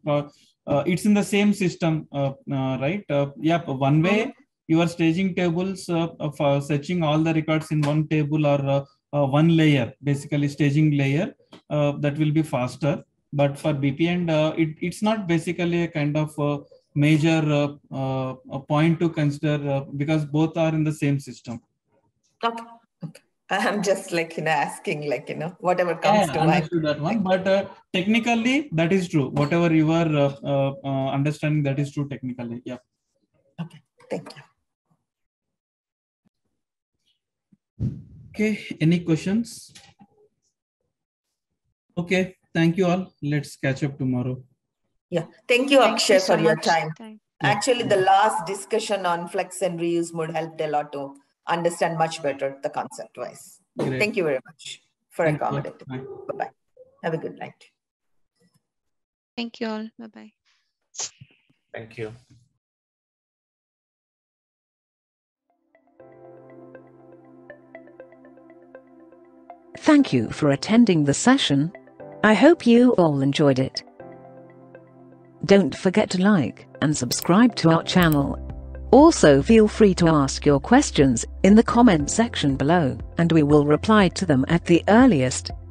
it's in the same system, right? Yeah, one way you are staging tables of searching all the records in one table or one layer, basically staging layer, that will be faster. But for BPN, it's not basically a kind of major a point to consider because both are in the same system. Okay. I'm just like, you know, asking, like, you know, whatever comes to mind. That one, but technically that is true. Whatever you are understanding, that is true technically. Yeah. Okay. Thank you. Okay. Any questions? Okay. Thank you all. Let's catch up tomorrow. Yeah. Thank you, Akshay, for your time. Actually, the last discussion on flex and reuse mode helped a lot to understand much better the concept wise. Great. Thank you very much for accommodating. Bye-bye. Have a good night. Thank you all. Bye-bye. Thank you. Thank you for attending the session. I hope you all enjoyed it. Don't forget to like and subscribe to our channel. Also, feel free to ask your questions in the comment section below, and we will reply to them at the earliest.